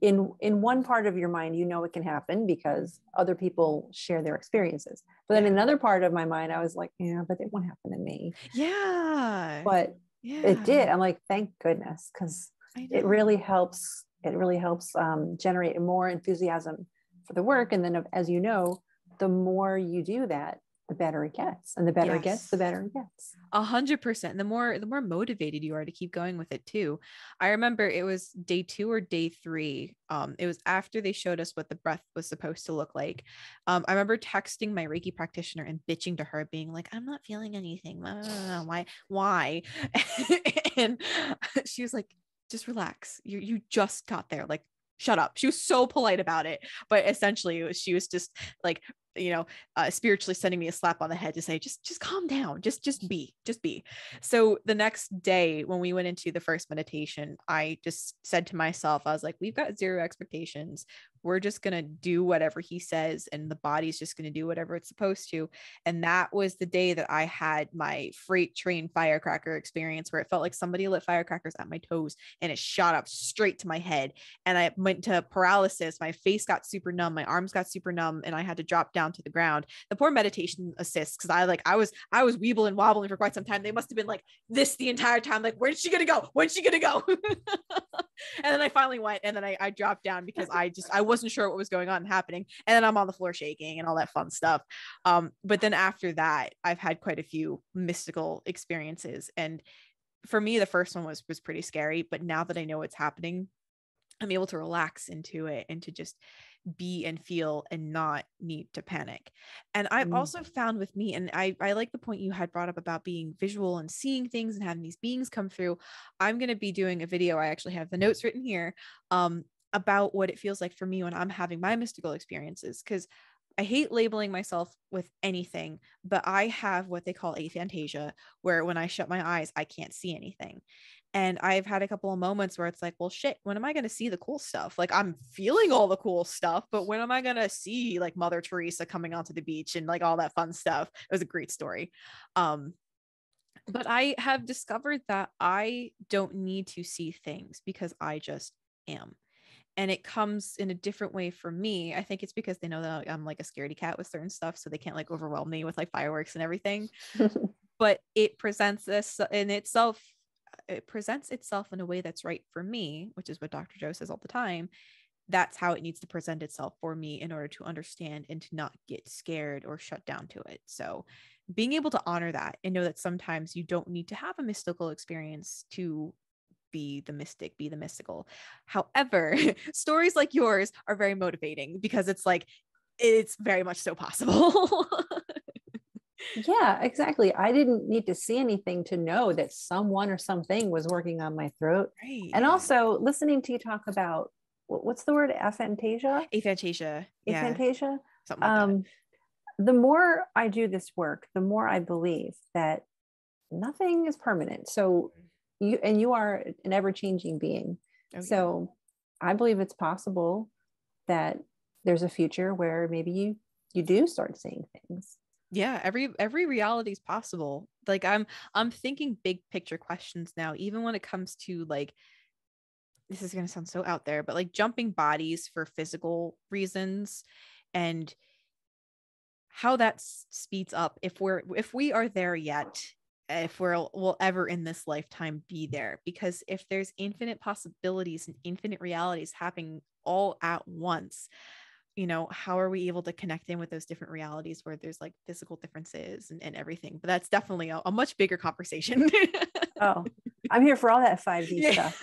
in one part of your mind, you know, it can happen because other people share their experiences. But then another part of my mind, I was like, yeah, but it won't happen to me. Yeah. But yeah. It did. I'm like, thank goodness. Cause it really helps. It really helps generate more enthusiasm for the work. And then as you know, the more you do that, the better it gets, and the better it gets, the better it gets. 100%. The more motivated you are to keep going with it too. I remember it was day 2 or day 3. It was after they showed us what the breath was supposed to look like. I remember texting my Reiki practitioner and bitching to her, being like, I'm not feeling anything. Why? And she was like, just relax. You just got there. Like, shut up. She was so polite about it, but essentially she was just like, spiritually sending me a slap on the head to say, just calm down, just be. So the next day when we went into the first meditation, I just said to myself, I was like, we've got zero expectations. We're just going to do whatever he says, and the body's just going to do whatever it's supposed to. And that was the day that I had my freight train firecracker experience, where it felt like somebody lit firecrackers at my toes and it shot up straight to my head. And I went to paralysis. My face got super numb. My arms got super numb, and I had to drop down to the ground. The poor meditation assist, because I was weebling and wobbling for quite some time. They must've been like this the entire time. Like, where's she going to go? When's she going to go? And then I finally went, and then I dropped down because I wasn't sure what was going on and happening. And then I'm on the floor shaking and all that fun stuff. But then after that, I've had quite a few mystical experiences. And for me, the first one was pretty scary, but now that I know what's happening, I'm able to relax into it and to just be and feel and not need to panic. And I've also found with me, and I like the point you had brought up about being visual and seeing things and having these beings come through. I'm going to be doing a video. I actually have the notes written here, about what it feels like for me when I'm having my mystical experiences, because I hate labeling myself with anything, but I have what they call aphantasia, where when I shut my eyes, I can't see anything. And I've had a couple of moments where it's like, well, shit, when am I going to see the cool stuff? Like, I'm feeling all the cool stuff, but when am I going to see like Mother Teresa coming onto the beach and like all that fun stuff? It was a great story. But I have discovered that I don't need to see things because I just am. And it comes in a different way for me. I think it's because they know that I'm like a scaredy cat with certain stuff, so they can't like overwhelm me with like fireworks and everything. But it presents this in itself. It presents itself in a way that's right for me, which is what Dr. Joe says all the time. That's how it needs to present itself for me in order to understand and to not get scared or shut down to it. So being able to honor that and know that sometimes you don't need to have a mystical experience to be the mystic, be the mystical. However, stories like yours are very motivating because it's like, it's very much so possible. Yeah, exactly. I didn't need to see anything to know that someone or something was working on my throat. Right. And also listening to you talk about, what's the word? Aphantasia? Aphantasia. Yeah. Aphantasia. Something like that. The more I do this work, the more I believe that nothing is permanent. So you are an ever-changing being. Okay. So I believe it's possible that there's a future where maybe you do start seeing things. Yeah. Every reality is possible. Like I'm thinking big picture questions now, even when it comes to like, this is going to sound so out there, but like jumping bodies for physical reasons and how that speeds up. If we are there yet, if we'll ever in this lifetime be there, because if there's infinite possibilities and infinite realities happening all at once, how are we able to connect in with those different realities where there's like physical differences and everything? But that's definitely a much bigger conversation. Oh, I'm here for all that 5D stuff.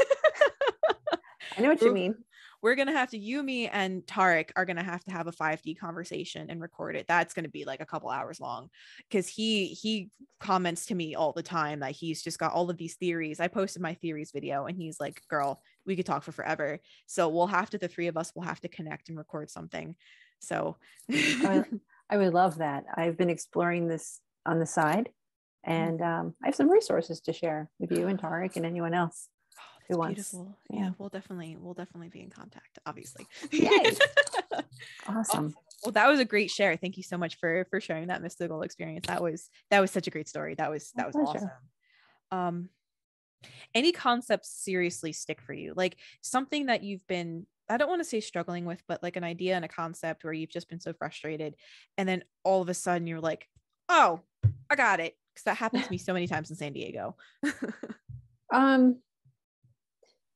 I know what you mean. We're going to have to, Yumi and Tariq are going to have a 5D conversation and record it. That's going to be like a couple hours long. Cause he comments to me all the time that he's just got all of these theories. I posted my theories video and he's like, girl, we could talk for forever. So the three of us will have to connect and record something. So I would love that. I've been exploring this on the side, and I have some resources to share with you and Tariq and anyone else. Beautiful. Yeah, we'll definitely be in contact, obviously. Yes. Awesome. Well, that was a great share. Thank you so much for sharing that mystical experience. That was such a great story. That was awesome. Any concepts seriously stick for you? Like something that you've been, I don't want to say struggling with, but like an idea and a concept where you've just been so frustrated, and then all of a sudden you're like, oh, I got it. Because that happened to me so many times in San Diego.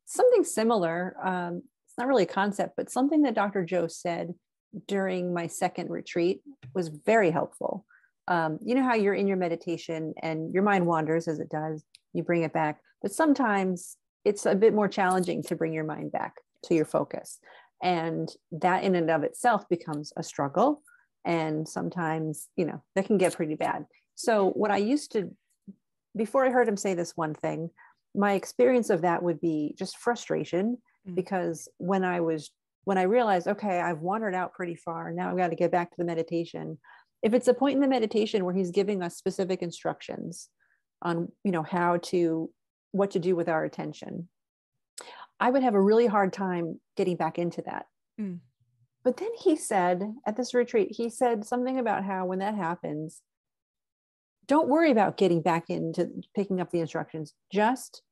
Something similar. It's not really a concept, but something that Dr. Joe said during my second retreat was very helpful. you know how you're in your meditation and your mind wanders as it does, you bring it back, but sometimes it's a bit more challenging to bring your mind back to your focus. And that in and of itself becomes a struggle. And sometimes, you know, that can get pretty bad. So what I used to, before I heard him say this one thing, my experience of that would be just frustration, because when I realized, okay, I've wandered out pretty far, now I've got to get back to the meditation. If it's a point in the meditation where he's giving us specific instructions on, you know, what to do with our attention, I would have a really hard time getting back into that. Mm. But then he said at this retreat, he said something about how when that happens, don't worry about getting back into picking up the instructions. Just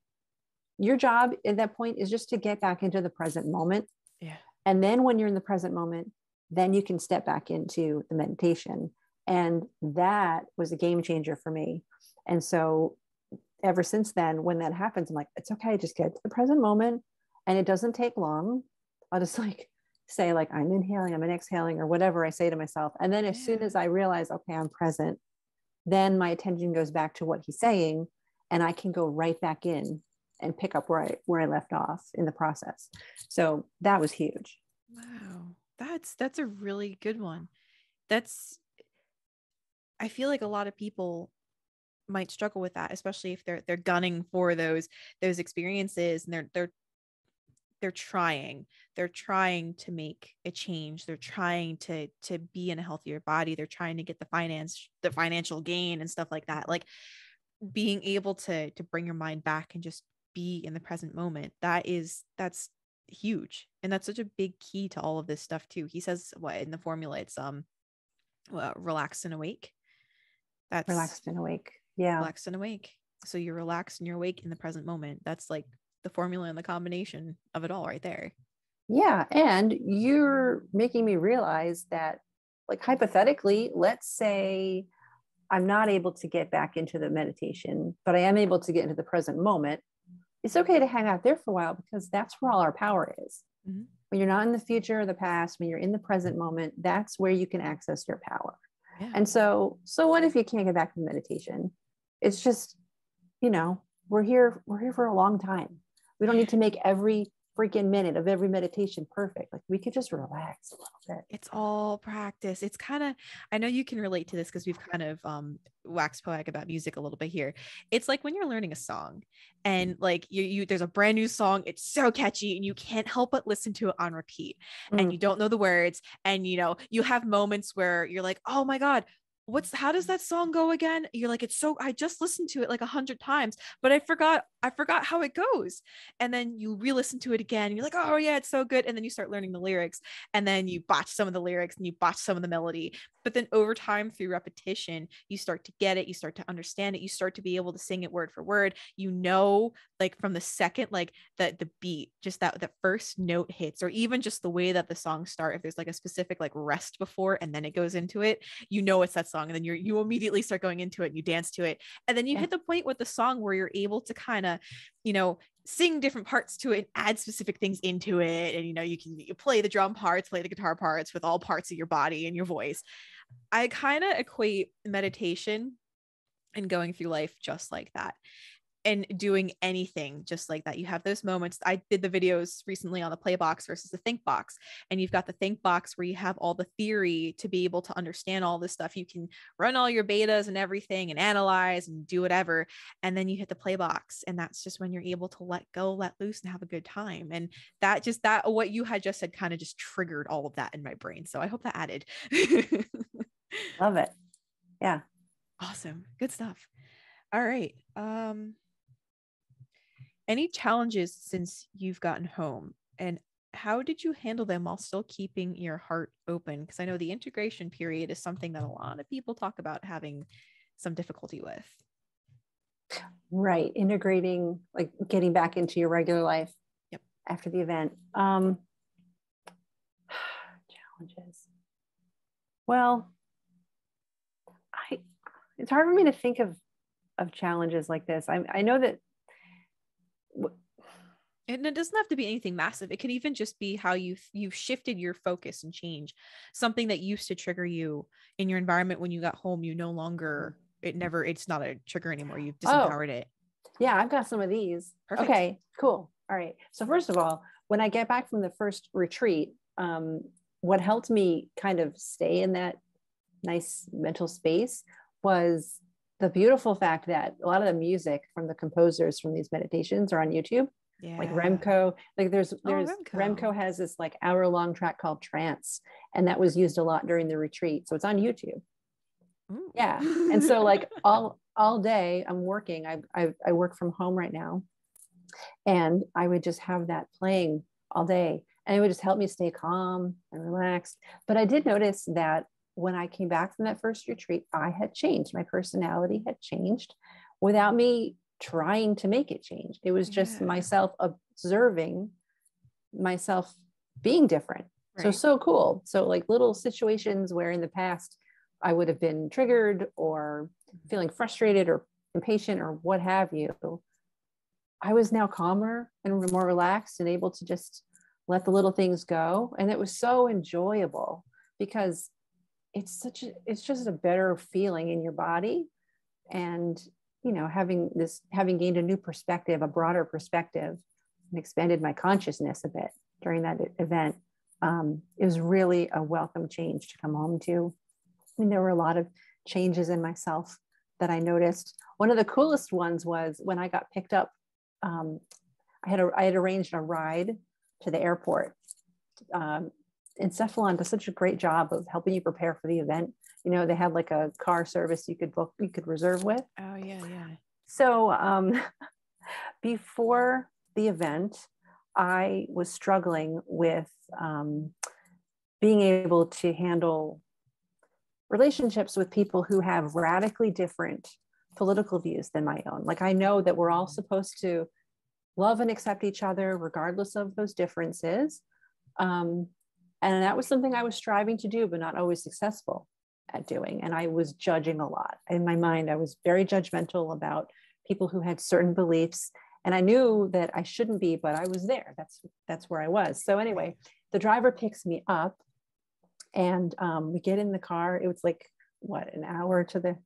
your job at that point is just to get back into the present moment. Yeah. And then when you're in the present moment, then you can step back into the meditation. And that was a game changer for me. And so ever since then, when that happens, I'm like, it's okay, just get to the present moment. And it doesn't take long. I'll just say I'm inhaling, I'm exhaling, or whatever I say to myself. And then as soon as I realize, okay, I'm present, then my attention goes back to what he's saying, and I can go right back in and pick up where I left off in the process. So that was huge. Wow. That's a really good one. I feel like a lot of people might struggle with that, especially if they're gunning for those experiences and they're trying to make a change. They're trying to be in a healthier body. They're trying to get the financial gain and stuff like that. Like being able to bring your mind back and just be in the present moment. That's huge. And that's such a big key to all of this stuff too. He says what in the formula, it's relaxed and awake. That's relaxed and awake. Yeah. Relaxed and awake. So you're relaxed and you're awake in the present moment. That's like the formula and the combination of it all right there. Yeah. And you're making me realize that, like, hypothetically, let's say I'm not able to get back into the meditation, but I am able to get into the present moment. It's okay to hang out there for a while, because that's where all our power is. Mm-hmm. When you're not in the future or the past, when you're in the present moment, that's where you can access your power. Yeah. And so what if you can't get back to meditation? It's just, you know, we're here for a long time. We don't need to make every freaking minute of every meditation perfect. Like, we could just relax a little bit. It's all practice. It's kind of, I know you can relate to this because we've kind of waxed poetic about music a little bit here. It's like when you're learning a song and like you there's a brand new song, it's so catchy and you can't help but listen to it on repeat. Mm. And you don't know the words. And, you know, you have moments where you're like, oh my God, how does that song go again? You're like, I just listened to it like 100 times, but I forgot how it goes. And then you re-listen to it again. And you're like, oh yeah, it's so good. And then you start learning the lyrics, and then you botch some of the lyrics and you botch some of the melody. But then over time, through repetition, you start to get it. You start to understand it. You start to be able to sing it word for word, you know, like from the second, like the beat, just that first note hits, or even just the way that the song starts. If there's like a specific like rest before, and then it goes into it, you know, it's that song. And then you immediately start going into it and you dance to it. And then you hit the point with the song where you're able to kind of, you know, sing different parts to it and add specific things into it. And, you know, you play the drum parts, play the guitar parts with all parts of your body and your voice. I kind of equate meditation and going through life just like that, and doing anything just like that. You have those moments. I did the videos recently on the play box versus the think box. And you've got the think box where you have all the theory to be able to understand all this stuff. You can run all your betas and everything and analyze and do whatever. And then you hit the play box. And that's just when you're able to let go, let loose, and have a good time. And that what you had just said kind of just triggered all of that in my brain. So I hope that added. Love it. Yeah. Awesome. Good stuff. All right. Any challenges since you've gotten home, and how did you handle them while still keeping your heart open? Because I know the integration period is something that a lot of people talk about having some difficulty with. Right. Integrating, like getting back into your regular life. Yep. After the event. Challenges. Well, it's hard for me to think of challenges like this. I know that And it doesn't have to be anything massive. It can even just be how you've shifted your focus and change something that used to trigger you in your environment. When you got home, you no longer, it's not a trigger anymore. You've disempowered it. Yeah. I've got some of these. Perfect. Okay, cool. All right. So first of all, when I get back from the first retreat, what helped me kind of stay in that nice mental space was the beautiful fact that a lot of the music from the composers from these meditations are on YouTube. Yeah. Like Remco, like Remco has this like hour-long track called Trance, and that was used a lot during the retreat. So it's on YouTube. Ooh. Yeah. And so like all day I'm working. I work from home right now, and I would just have that playing all day, and it would just help me stay calm and relaxed. But I did notice that when I came back from that first retreat, I had changed. My personality had changed without me trying to make it change. It was just myself observing myself being different. Right. So cool. So like little situations where in the past I would have been triggered or feeling frustrated or impatient or what have you, I was now calmer and more relaxed and able to just let the little things go. And it was so enjoyable because it's just a better feeling in your body. And you know, having gained a new perspective, a broader perspective, and expanded my consciousness a bit during that event, it was really a welcome change to come home to. I mean, there were a lot of changes in myself that I noticed. One of the coolest ones was when I got picked up, I had arranged a ride to the airport. Encephalon does such a great job of helping you prepare for the event. You know, they had like a car service you could reserve with. Oh yeah, yeah. So before the event, I was struggling with being able to handle relationships with people who have radically different political views than my own. Like I know that we're all supposed to love and accept each other regardless of those differences. And that was something I was striving to do, but not always successful at doing. And I was judging a lot in my mind. I was very judgmental about people who had certain beliefs, and I knew that I shouldn't be, but I was there. That's where I was. So anyway, the driver picks me up, and we get in the car. It was like, what, an hour to the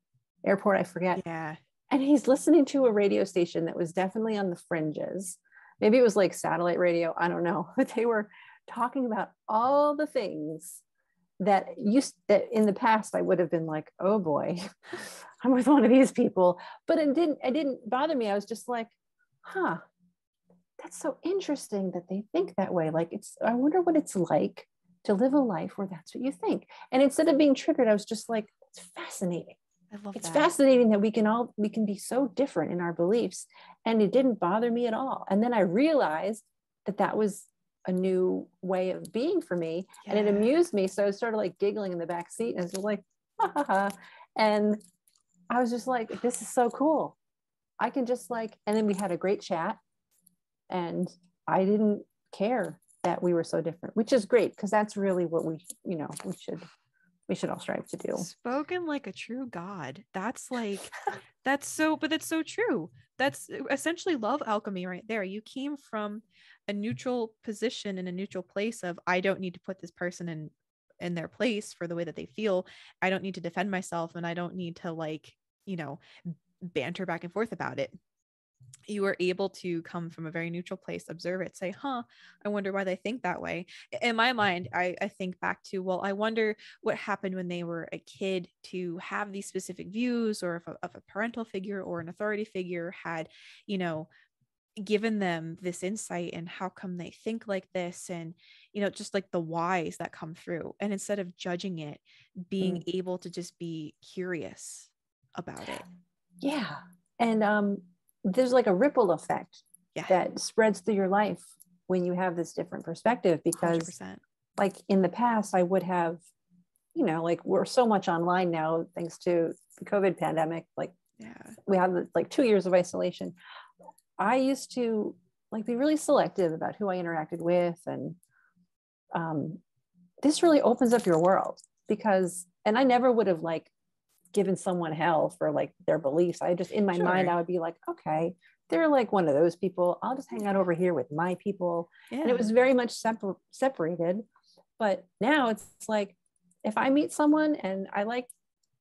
airport? I forget. Yeah. And he's listening to a radio station that was definitely on the fringes. Maybe it was like satellite radio. I don't know, but they were talking about all the things that in the past I would have been like, oh boy, I'm with one of these people. But it didn't bother me. I was just like, huh, that's so interesting that they think that way. Like I wonder what it's like to live a life where that's what you think. And instead of being triggered, I was just like, it's fascinating. I love it's that. Fascinating that we can be so different in our beliefs. And it didn't bother me at all. And then I realized that was a new way of being for me. Yeah. And it amused me. So I was sort of like giggling in the back seat, and I was like, ha, ha, ha. And I was just like, this is so cool. I can just like, and then we had a great chat, and I didn't care that we were so different, which is great. Cause that's really what we should all strive to do. Spoken like a true God. That's like, but that's so true. That's essentially love alchemy right there. You came from a neutral position in a neutral place of, I don't need to put this person in their place for the way that they feel. I don't need to defend myself, and I don't need to like, you know, banter back and forth about it. You were able to come from a very neutral place, observe it, say, huh, I wonder why they think that way. In my mind, I think back to, well, I wonder what happened when they were a kid to have these specific views, or if a parental figure or an authority figure had, you know, given them this insight, and how come they think like this, and, you know, just like the whys that come through. And instead of judging it, being able to just be curious about it. Yeah. And, there's like a ripple effect that spreads through your life when you have this different perspective, because 100%. Like in the past I would have, you know, like we're so much online now, thanks to the COVID pandemic. Like we had like 2 years of isolation. I used to like be really selective about who I interacted with. And this really opens up your world, because, and I never would have like given someone hell for like their beliefs. I just, in my mind, I would be like, okay, they're like one of those people. I'll just hang out over here with my people. Yeah. And it was very much separated. But now it's like, if I meet someone and I like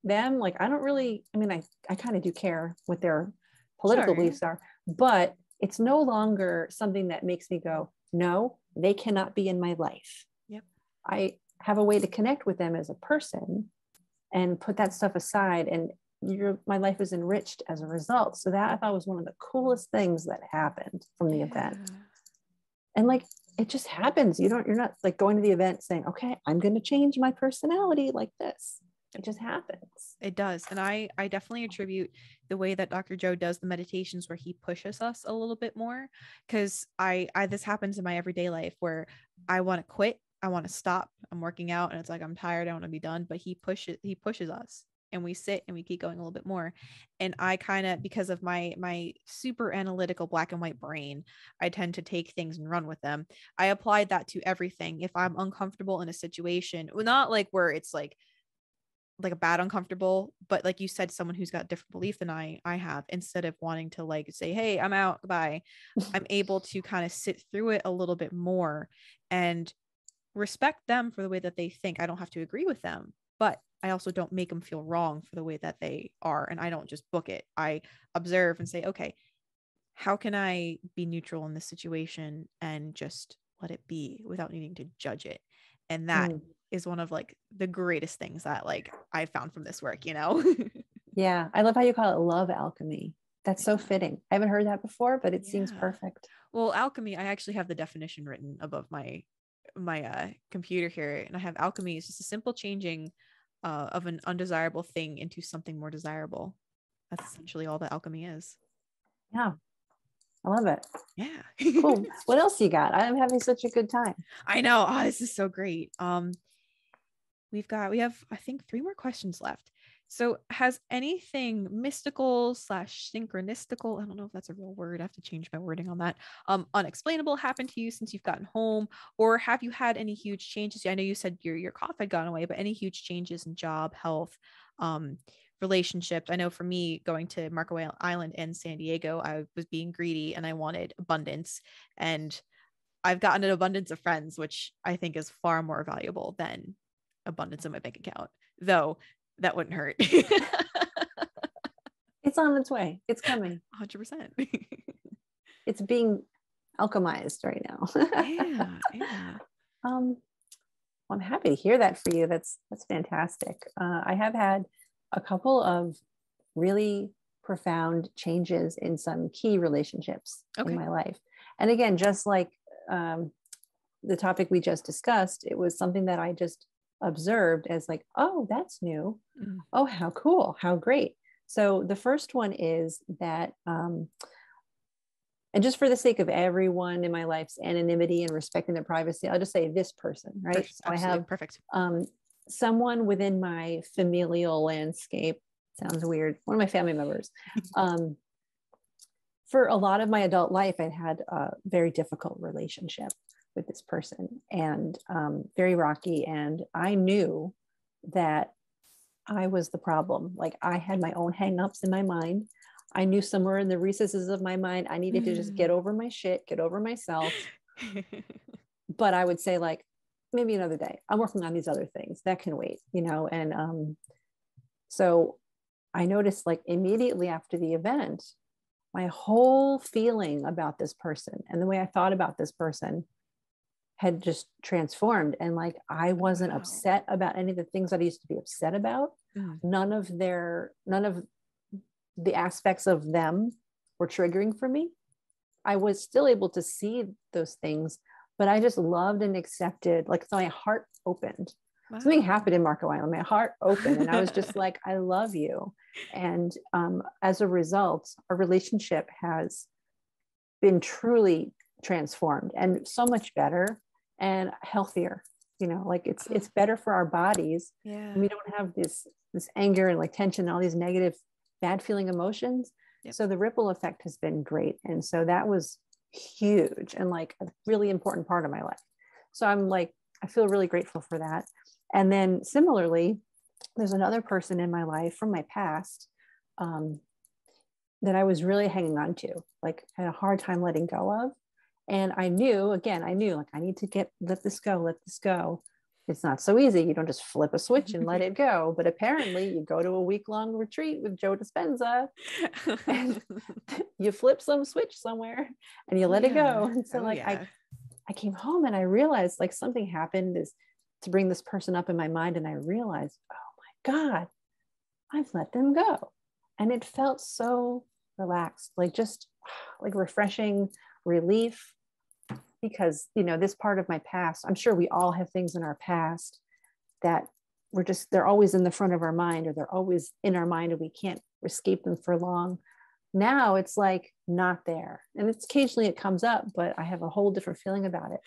them, like, I don't really, I mean, I kind of do care what their political beliefs are, but it's no longer something that makes me go, no, they cannot be in my life. Yep. I have a way to connect with them as a person and put that stuff aside, and my life is enriched as a result. So that I thought was one of the coolest things that happened from the event. And like, it just happens. You're not like going to the event saying, okay, I'm going to change my personality like this. It just happens. It does. And I definitely attribute the way that Dr. Joe does the meditations where he pushes us a little bit more, because I this happens in my everyday life where I want to quit. I want to stop. I'm working out and it's like, I'm tired. I want to be done, but he pushes us. And we sit and we keep going a little bit more. And I kind of, because of my super analytical black and white brain, I tend to take things and run with them. I applied that to everything. If I'm uncomfortable in a situation, not like where it's like a bad uncomfortable, but like you said, someone who's got different belief than I have, instead of wanting to like say, hey, I'm out, goodbye, I'm able to kind of sit through it a little bit more and respect them for the way that they think. I don't have to agree with them, but I also don't make them feel wrong for the way that they are. And I don't just book it. I observe and say, okay, how can I be neutral in this situation and just let it be without needing to judge it? And that is one of like the greatest things that like I found from this work, you know? Yeah. I love how you call it love alchemy. That's so fitting. I haven't heard that before, but it seems perfect. Well, alchemy, I actually have the definition written above my computer here, and I have alchemy is just a simple changing of an undesirable thing into something more desirable. That's essentially all that alchemy is. Yeah. I love it. Yeah. Cool. What else you got? I'm having such a good time. I know. Oh, this is so great. We have, I think, 3 more questions left. So has anything mystical / synchronistical, I don't know if that's a real word, I have to change my wording on that, unexplainable happened to you since you've gotten home? Or have you had any huge changes? I know you said your cough had gone away, but any huge changes in job, health, relationships? I know for me, going to Marco Island and San Diego, I was being greedy and I wanted abundance, and I've gotten an abundance of friends, which I think is far more valuable than abundance in my bank account, though that wouldn't hurt. It's on its way. It's coming. 100%. It's being alchemized right now. Yeah. Well, I'm happy to hear that for you. That's fantastic. I have had a couple of really profound changes in some key relationships in my life. And again, just like the topic we just discussed, it was something that I just observed as like, oh, that's new. Oh, how cool. How great. So the first one is that, and just for the sake of everyone in my life's anonymity and respecting their privacy, I'll just say this person, right? Perfect. So absolutely. I have someone within my familial landscape, sounds weird, one of my family members. For a lot of my adult life, I had a very difficult relationship with this person, and very rocky. And I knew that I was the problem. Like, I had my own hangups in my mind. I knew somewhere in the recesses of my mind, I needed to just get over my shit, get over myself. But I would say, like, maybe another day, I'm working on these other things that can wait, you know? And so I noticed, like, immediately after the event, my whole feeling about this person and the way I thought about this person had just transformed. And like, I wasn't upset about any of the things that I used to be upset about. None of the aspects of them were triggering for me. I was still able to see those things, but I just loved and accepted, like, so my heart opened. Wow. Something happened in Marco Island, my heart opened, and I was just like, I love you. And as a result, our relationship has been truly transformed and so much better and healthier, you know, like it's better for our bodies. Yeah. And we don't have this anger and like tension and all these negative, bad feeling emotions. Yep. So the ripple effect has been great. And so that was huge and like a really important part of my life. So I'm like, I feel really grateful for that. And then similarly, there's another person in my life from my past that I was really hanging on to, like had a hard time letting go of. And I knew, again, like I need to let this go. It's not so easy. You don't just flip a switch and let it go. But apparently you go to a week-long retreat with Joe Dispenza and you flip some switch somewhere and you let it go. And so I came home and I realized like something happened is to bring this person up in my mind. And I realized, oh my God, I've let them go. And it felt so relaxed, like just like refreshing relief. Because, you know, this part of my past, I'm sure we all have things in our past that we're just, they're always in the front of our mind, or they're always in our mind and we can't escape them for long. Now it's like not there. And it's occasionally it comes up, but I have a whole different feeling about it.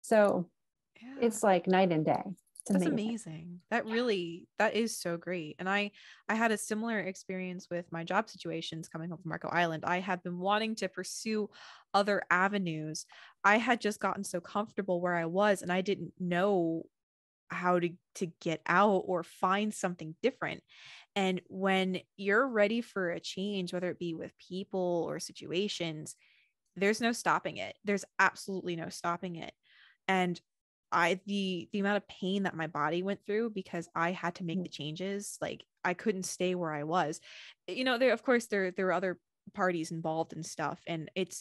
So it's like night and day. That's amazing. That really, that is so great. And I had a similar experience with my job situations coming home from Marco Island. I had been wanting to pursue other avenues. I had just gotten so comfortable where I was, and I didn't know how to get out or find something different. And when you're ready for a change, whether it be with people or situations, there's no stopping it. There's absolutely no stopping it. And the amount of pain that my body went through because I had to make the changes, like I couldn't stay where I was, you know, there were other parties involved and stuff. And it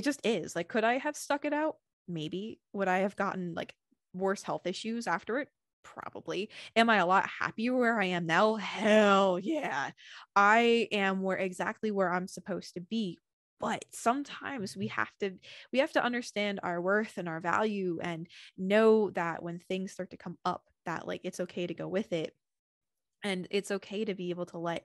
just is like, could I have stuck it out? Maybe. Would I have gotten like worse health issues after it? Probably. Am I a lot happier where I am now? Hell yeah. I am exactly where I'm supposed to be. But sometimes we have to understand our worth and our value, and know that when things start to come up, that like, it's okay to go with it. And it's okay to be able to let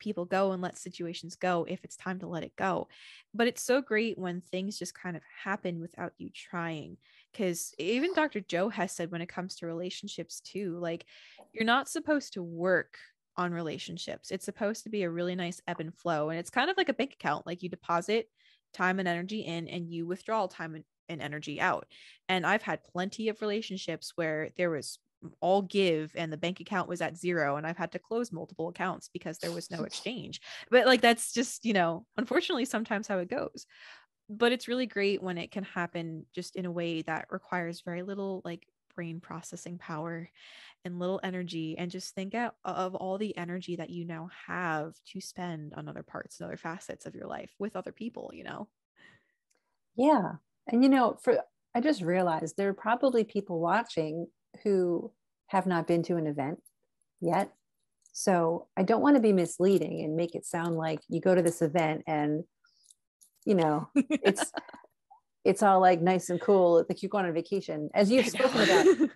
people go and let situations go if it's time to let it go. But it's so great when things just kind of happen without you trying. Cause even Dr. Joe has said when it comes to relationships too, like you're not supposed to work on relationships. It's supposed to be a really nice ebb and flow. And it's kind of like a bank account. Like you deposit time and energy in, and you withdraw time and energy out. And I've had plenty of relationships where there was all give and the bank account was at zero. And I've had to close multiple accounts because there was no exchange. But like, that's just, you know, unfortunately sometimes how it goes. But it's really great when it can happen just in a way that requires very little like brain processing power and little energy, and just think of all the energy that you now have to spend on other parts and other facets of your life with other people, you know? Yeah. And, you know, I just realized there are probably people watching who have not been to an event yet. So I don't want to be misleading and make it sound like you go to this event and, you know, it's all like nice and cool. Like you go on a vacation, as you've spoken about,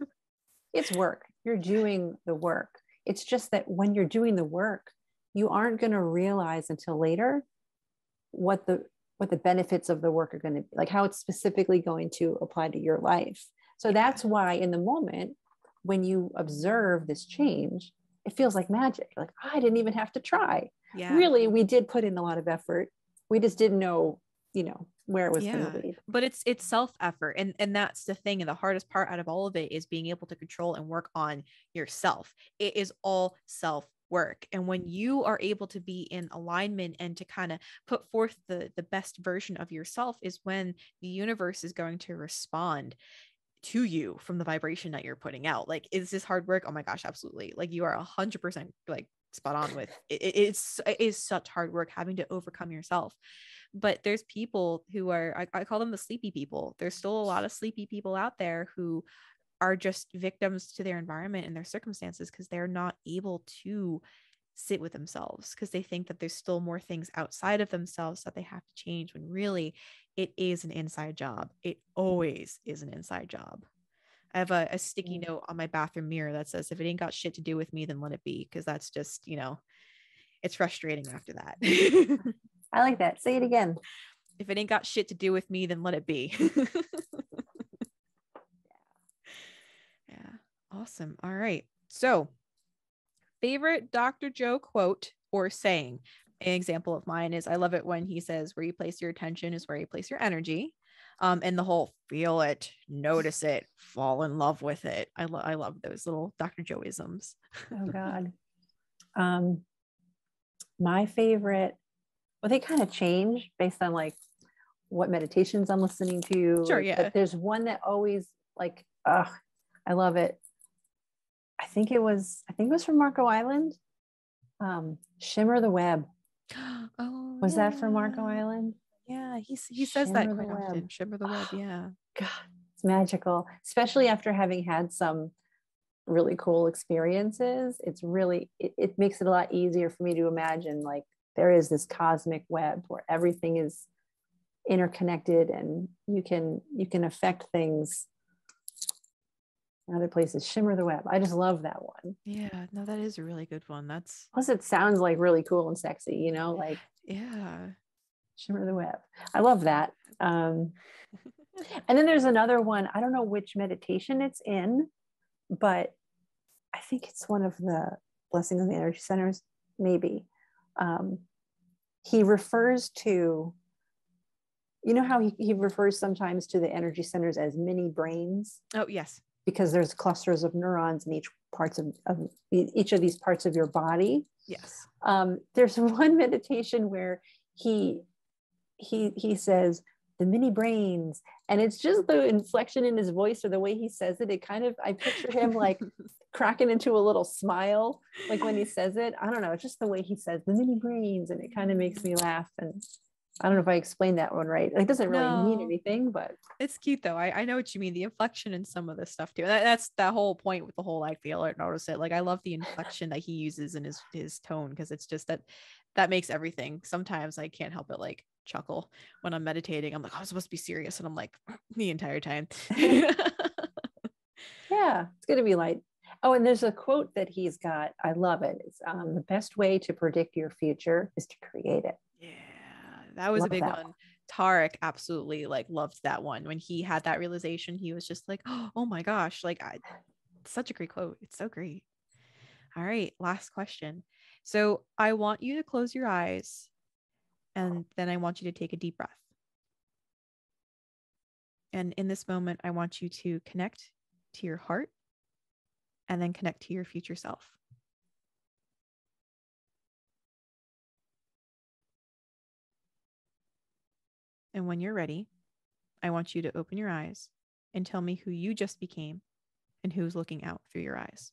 it's work. You're doing the work. It's just that when you're doing the work, you aren't going to realize until later what the benefits of the work are going to be, like how it's specifically going to apply to your life. So that's why in the moment, when you observe this change, it feels like magic. Like, oh, I didn't even have to try. Yeah. Really, we did put in a lot of effort. We just didn't know, you know, where it was going to be. But it's self-effort. And that's the thing. And the hardest part out of all of it is being able to control and work on yourself. It is all self-work. And when you are able to be in alignment and to kind of put forth the best version of yourself is when the universe is going to respond to you from the vibration that you're putting out. Like, is this hard work? Oh my gosh, absolutely. Like you are 100% like spot on with it. It is such hard work having to overcome yourself. But there's people who are, I call them the sleepy people. There's still a lot of sleepy people out there who are just victims to their environment and their circumstances because they're not able to sit with themselves, because they think that there's still more things outside of themselves that they have to change, when really it is an inside job. It always is an inside job. I have a sticky note on my bathroom mirror that says, if it ain't got shit to do with me, then let it be. Cause that's just, you know, it's frustrating after that. I like that. Say it again. If it ain't got shit to do with me, then let it be. Yeah. Awesome. All right. So favorite Dr. Joe quote or saying. An example of mine is, I love it when he says, where you place your attention is where you place your energy. And the whole feel it, notice it, fall in love with it. I love those little Dr. Joe-isms. Oh God. My favorite, well, they kind of change based on like what meditations I'm listening to. Sure, yeah. But there's one that always like, ugh, I love it. I think it was from Marco Island. Shimmer the Web. Oh, was that from Marco Island? Yeah, he says that quite often. Shimmer the Web, yeah. God, it's magical, especially after having had some really cool experiences. It's really, it makes it a lot easier for me to imagine like there is this cosmic web where everything is interconnected and you can affect things in other places. Shimmer the Web. I just love that one. Yeah, no, that is a really good one. That's, plus it sounds like really cool and sexy, you know, like, yeah, Shimmer the Web. I love that. And then there's another one, I don't know which meditation it's in, but I think it's one of the Blessings of the Energy Centers, maybe. He refers to, you know how he refers sometimes to the energy centers as mini brains? Oh, yes. Because there's clusters of neurons in each of these parts of your body. Yes. There's one meditation where he says, the mini brains, and it's just the inflection in his voice or the way he says it, it kind of, I picture him like cracking into a little smile like when he says it. I don't know, it's just the way he says the mini brains, and it kind of makes me laugh. And I don't know if I explained that one right. It doesn't really mean anything, but it's cute though. I know what you mean, the inflection in some of this stuff too. That's the whole point with the whole like feel it, notice it. Like I love the inflection that he uses in his tone, because it's just that makes everything. Sometimes I can't help it, like chuckle when I'm meditating. I'm like, oh, I'm supposed to be serious, and I'm like the entire time. Yeah, it's gonna be light. Oh, and there's a quote that he's got, I love it. It's the best way to predict your future is to create it. Yeah, that was a big one. Tariq absolutely like loved that one. When he had that realization, he was just like, oh my gosh, like such a great quote. It's so great. All right, last question. So I want you to close your eyes, and then I want you to take a deep breath. And in this moment, I want you to connect to your heart and then connect to your future self. And when you're ready, I want you to open your eyes and tell me who you just became and who's looking out through your eyes.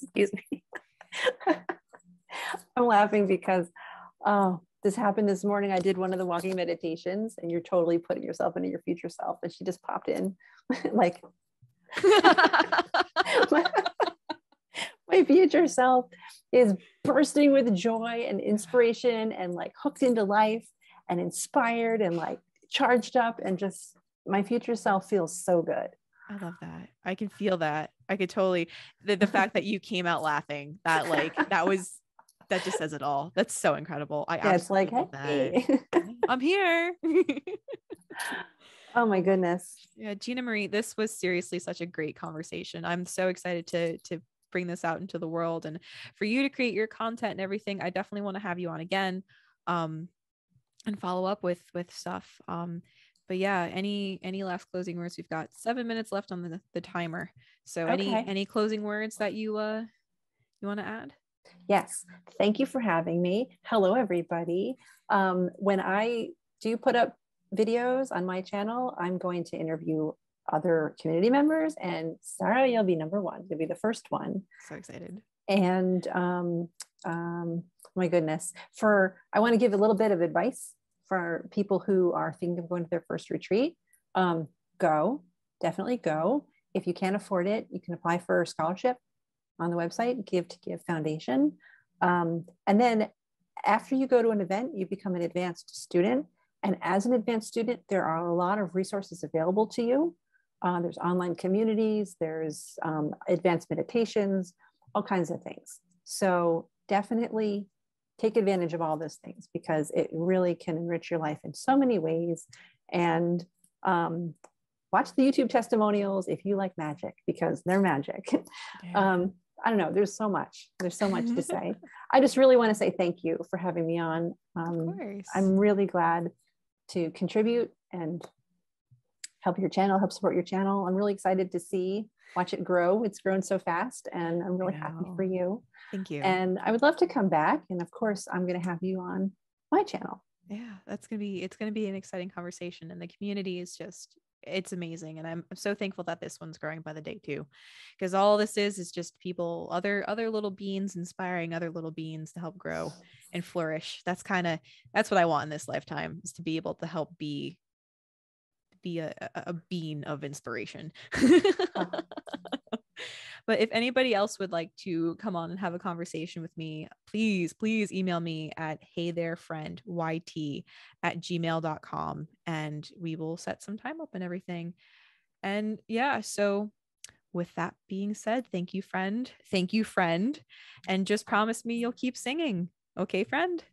Excuse me. I'm laughing because this happened this morning. I did one of the walking meditations, and you're totally putting yourself into your future self, and she just popped in like my future self is bursting with joy and inspiration and like hooked into life and inspired and like charged up, and just my future self feels so good. I love that. I can feel that. I could totally, the fact that you came out laughing, that like, that just says it all. That's so incredible. Yeah, it's like, hey, I'm here. Oh my goodness. Yeah. Gina Marie, this was seriously such a great conversation. I'm so excited to bring this out into the world and for you to create your content and everything. I definitely want to have you on again, and follow up with stuff. But yeah, any last closing words? We've got 7 minutes left on the timer. So any closing words that you want to add? Yes. Thank you for having me. Hello, everybody. When I do put up videos on my channel, I'm going to interview other community members, and Sarah, you'll be number one. You'll be the first one. So excited. And my goodness, I want to give a little bit of advice for people who are thinking of going to their first retreat. Definitely go. If you can't afford it, you can apply for a scholarship on the website, Give to Give Foundation. And then after you go to an event, you become an advanced student. And as an advanced student, there are a lot of resources available to you. There's online communities, there's advanced meditations, all kinds of things. So definitely take advantage of all those things, because it really can enrich your life in so many ways. And watch the YouTube testimonials if you like magic, because they're magic. Yeah. I don't know, there's so much to say. I just really want to say thank you for having me on. Of course. I'm really glad to contribute and help your channel, help support your channel. I'm really excited to watch it grow. It's grown so fast, and I'm really happy for you. Thank you. And I would love to come back. And of course, I'm going to have you on my channel. Yeah, it's going to be an exciting conversation, and the community is just, it's amazing. And I'm so thankful that this one's growing by the day too, because all this is just people, other little beans, inspiring other little beans to help grow and flourish. That's what I want in this lifetime, is to be able to help be a bean of inspiration. But if anybody else would like to come on and have a conversation with me, please email me at heytherefrendyt@gmail.com, and we will set some time up and everything. And yeah, so with that being said, thank you, friend. And just promise me you'll keep singing. Okay, friend?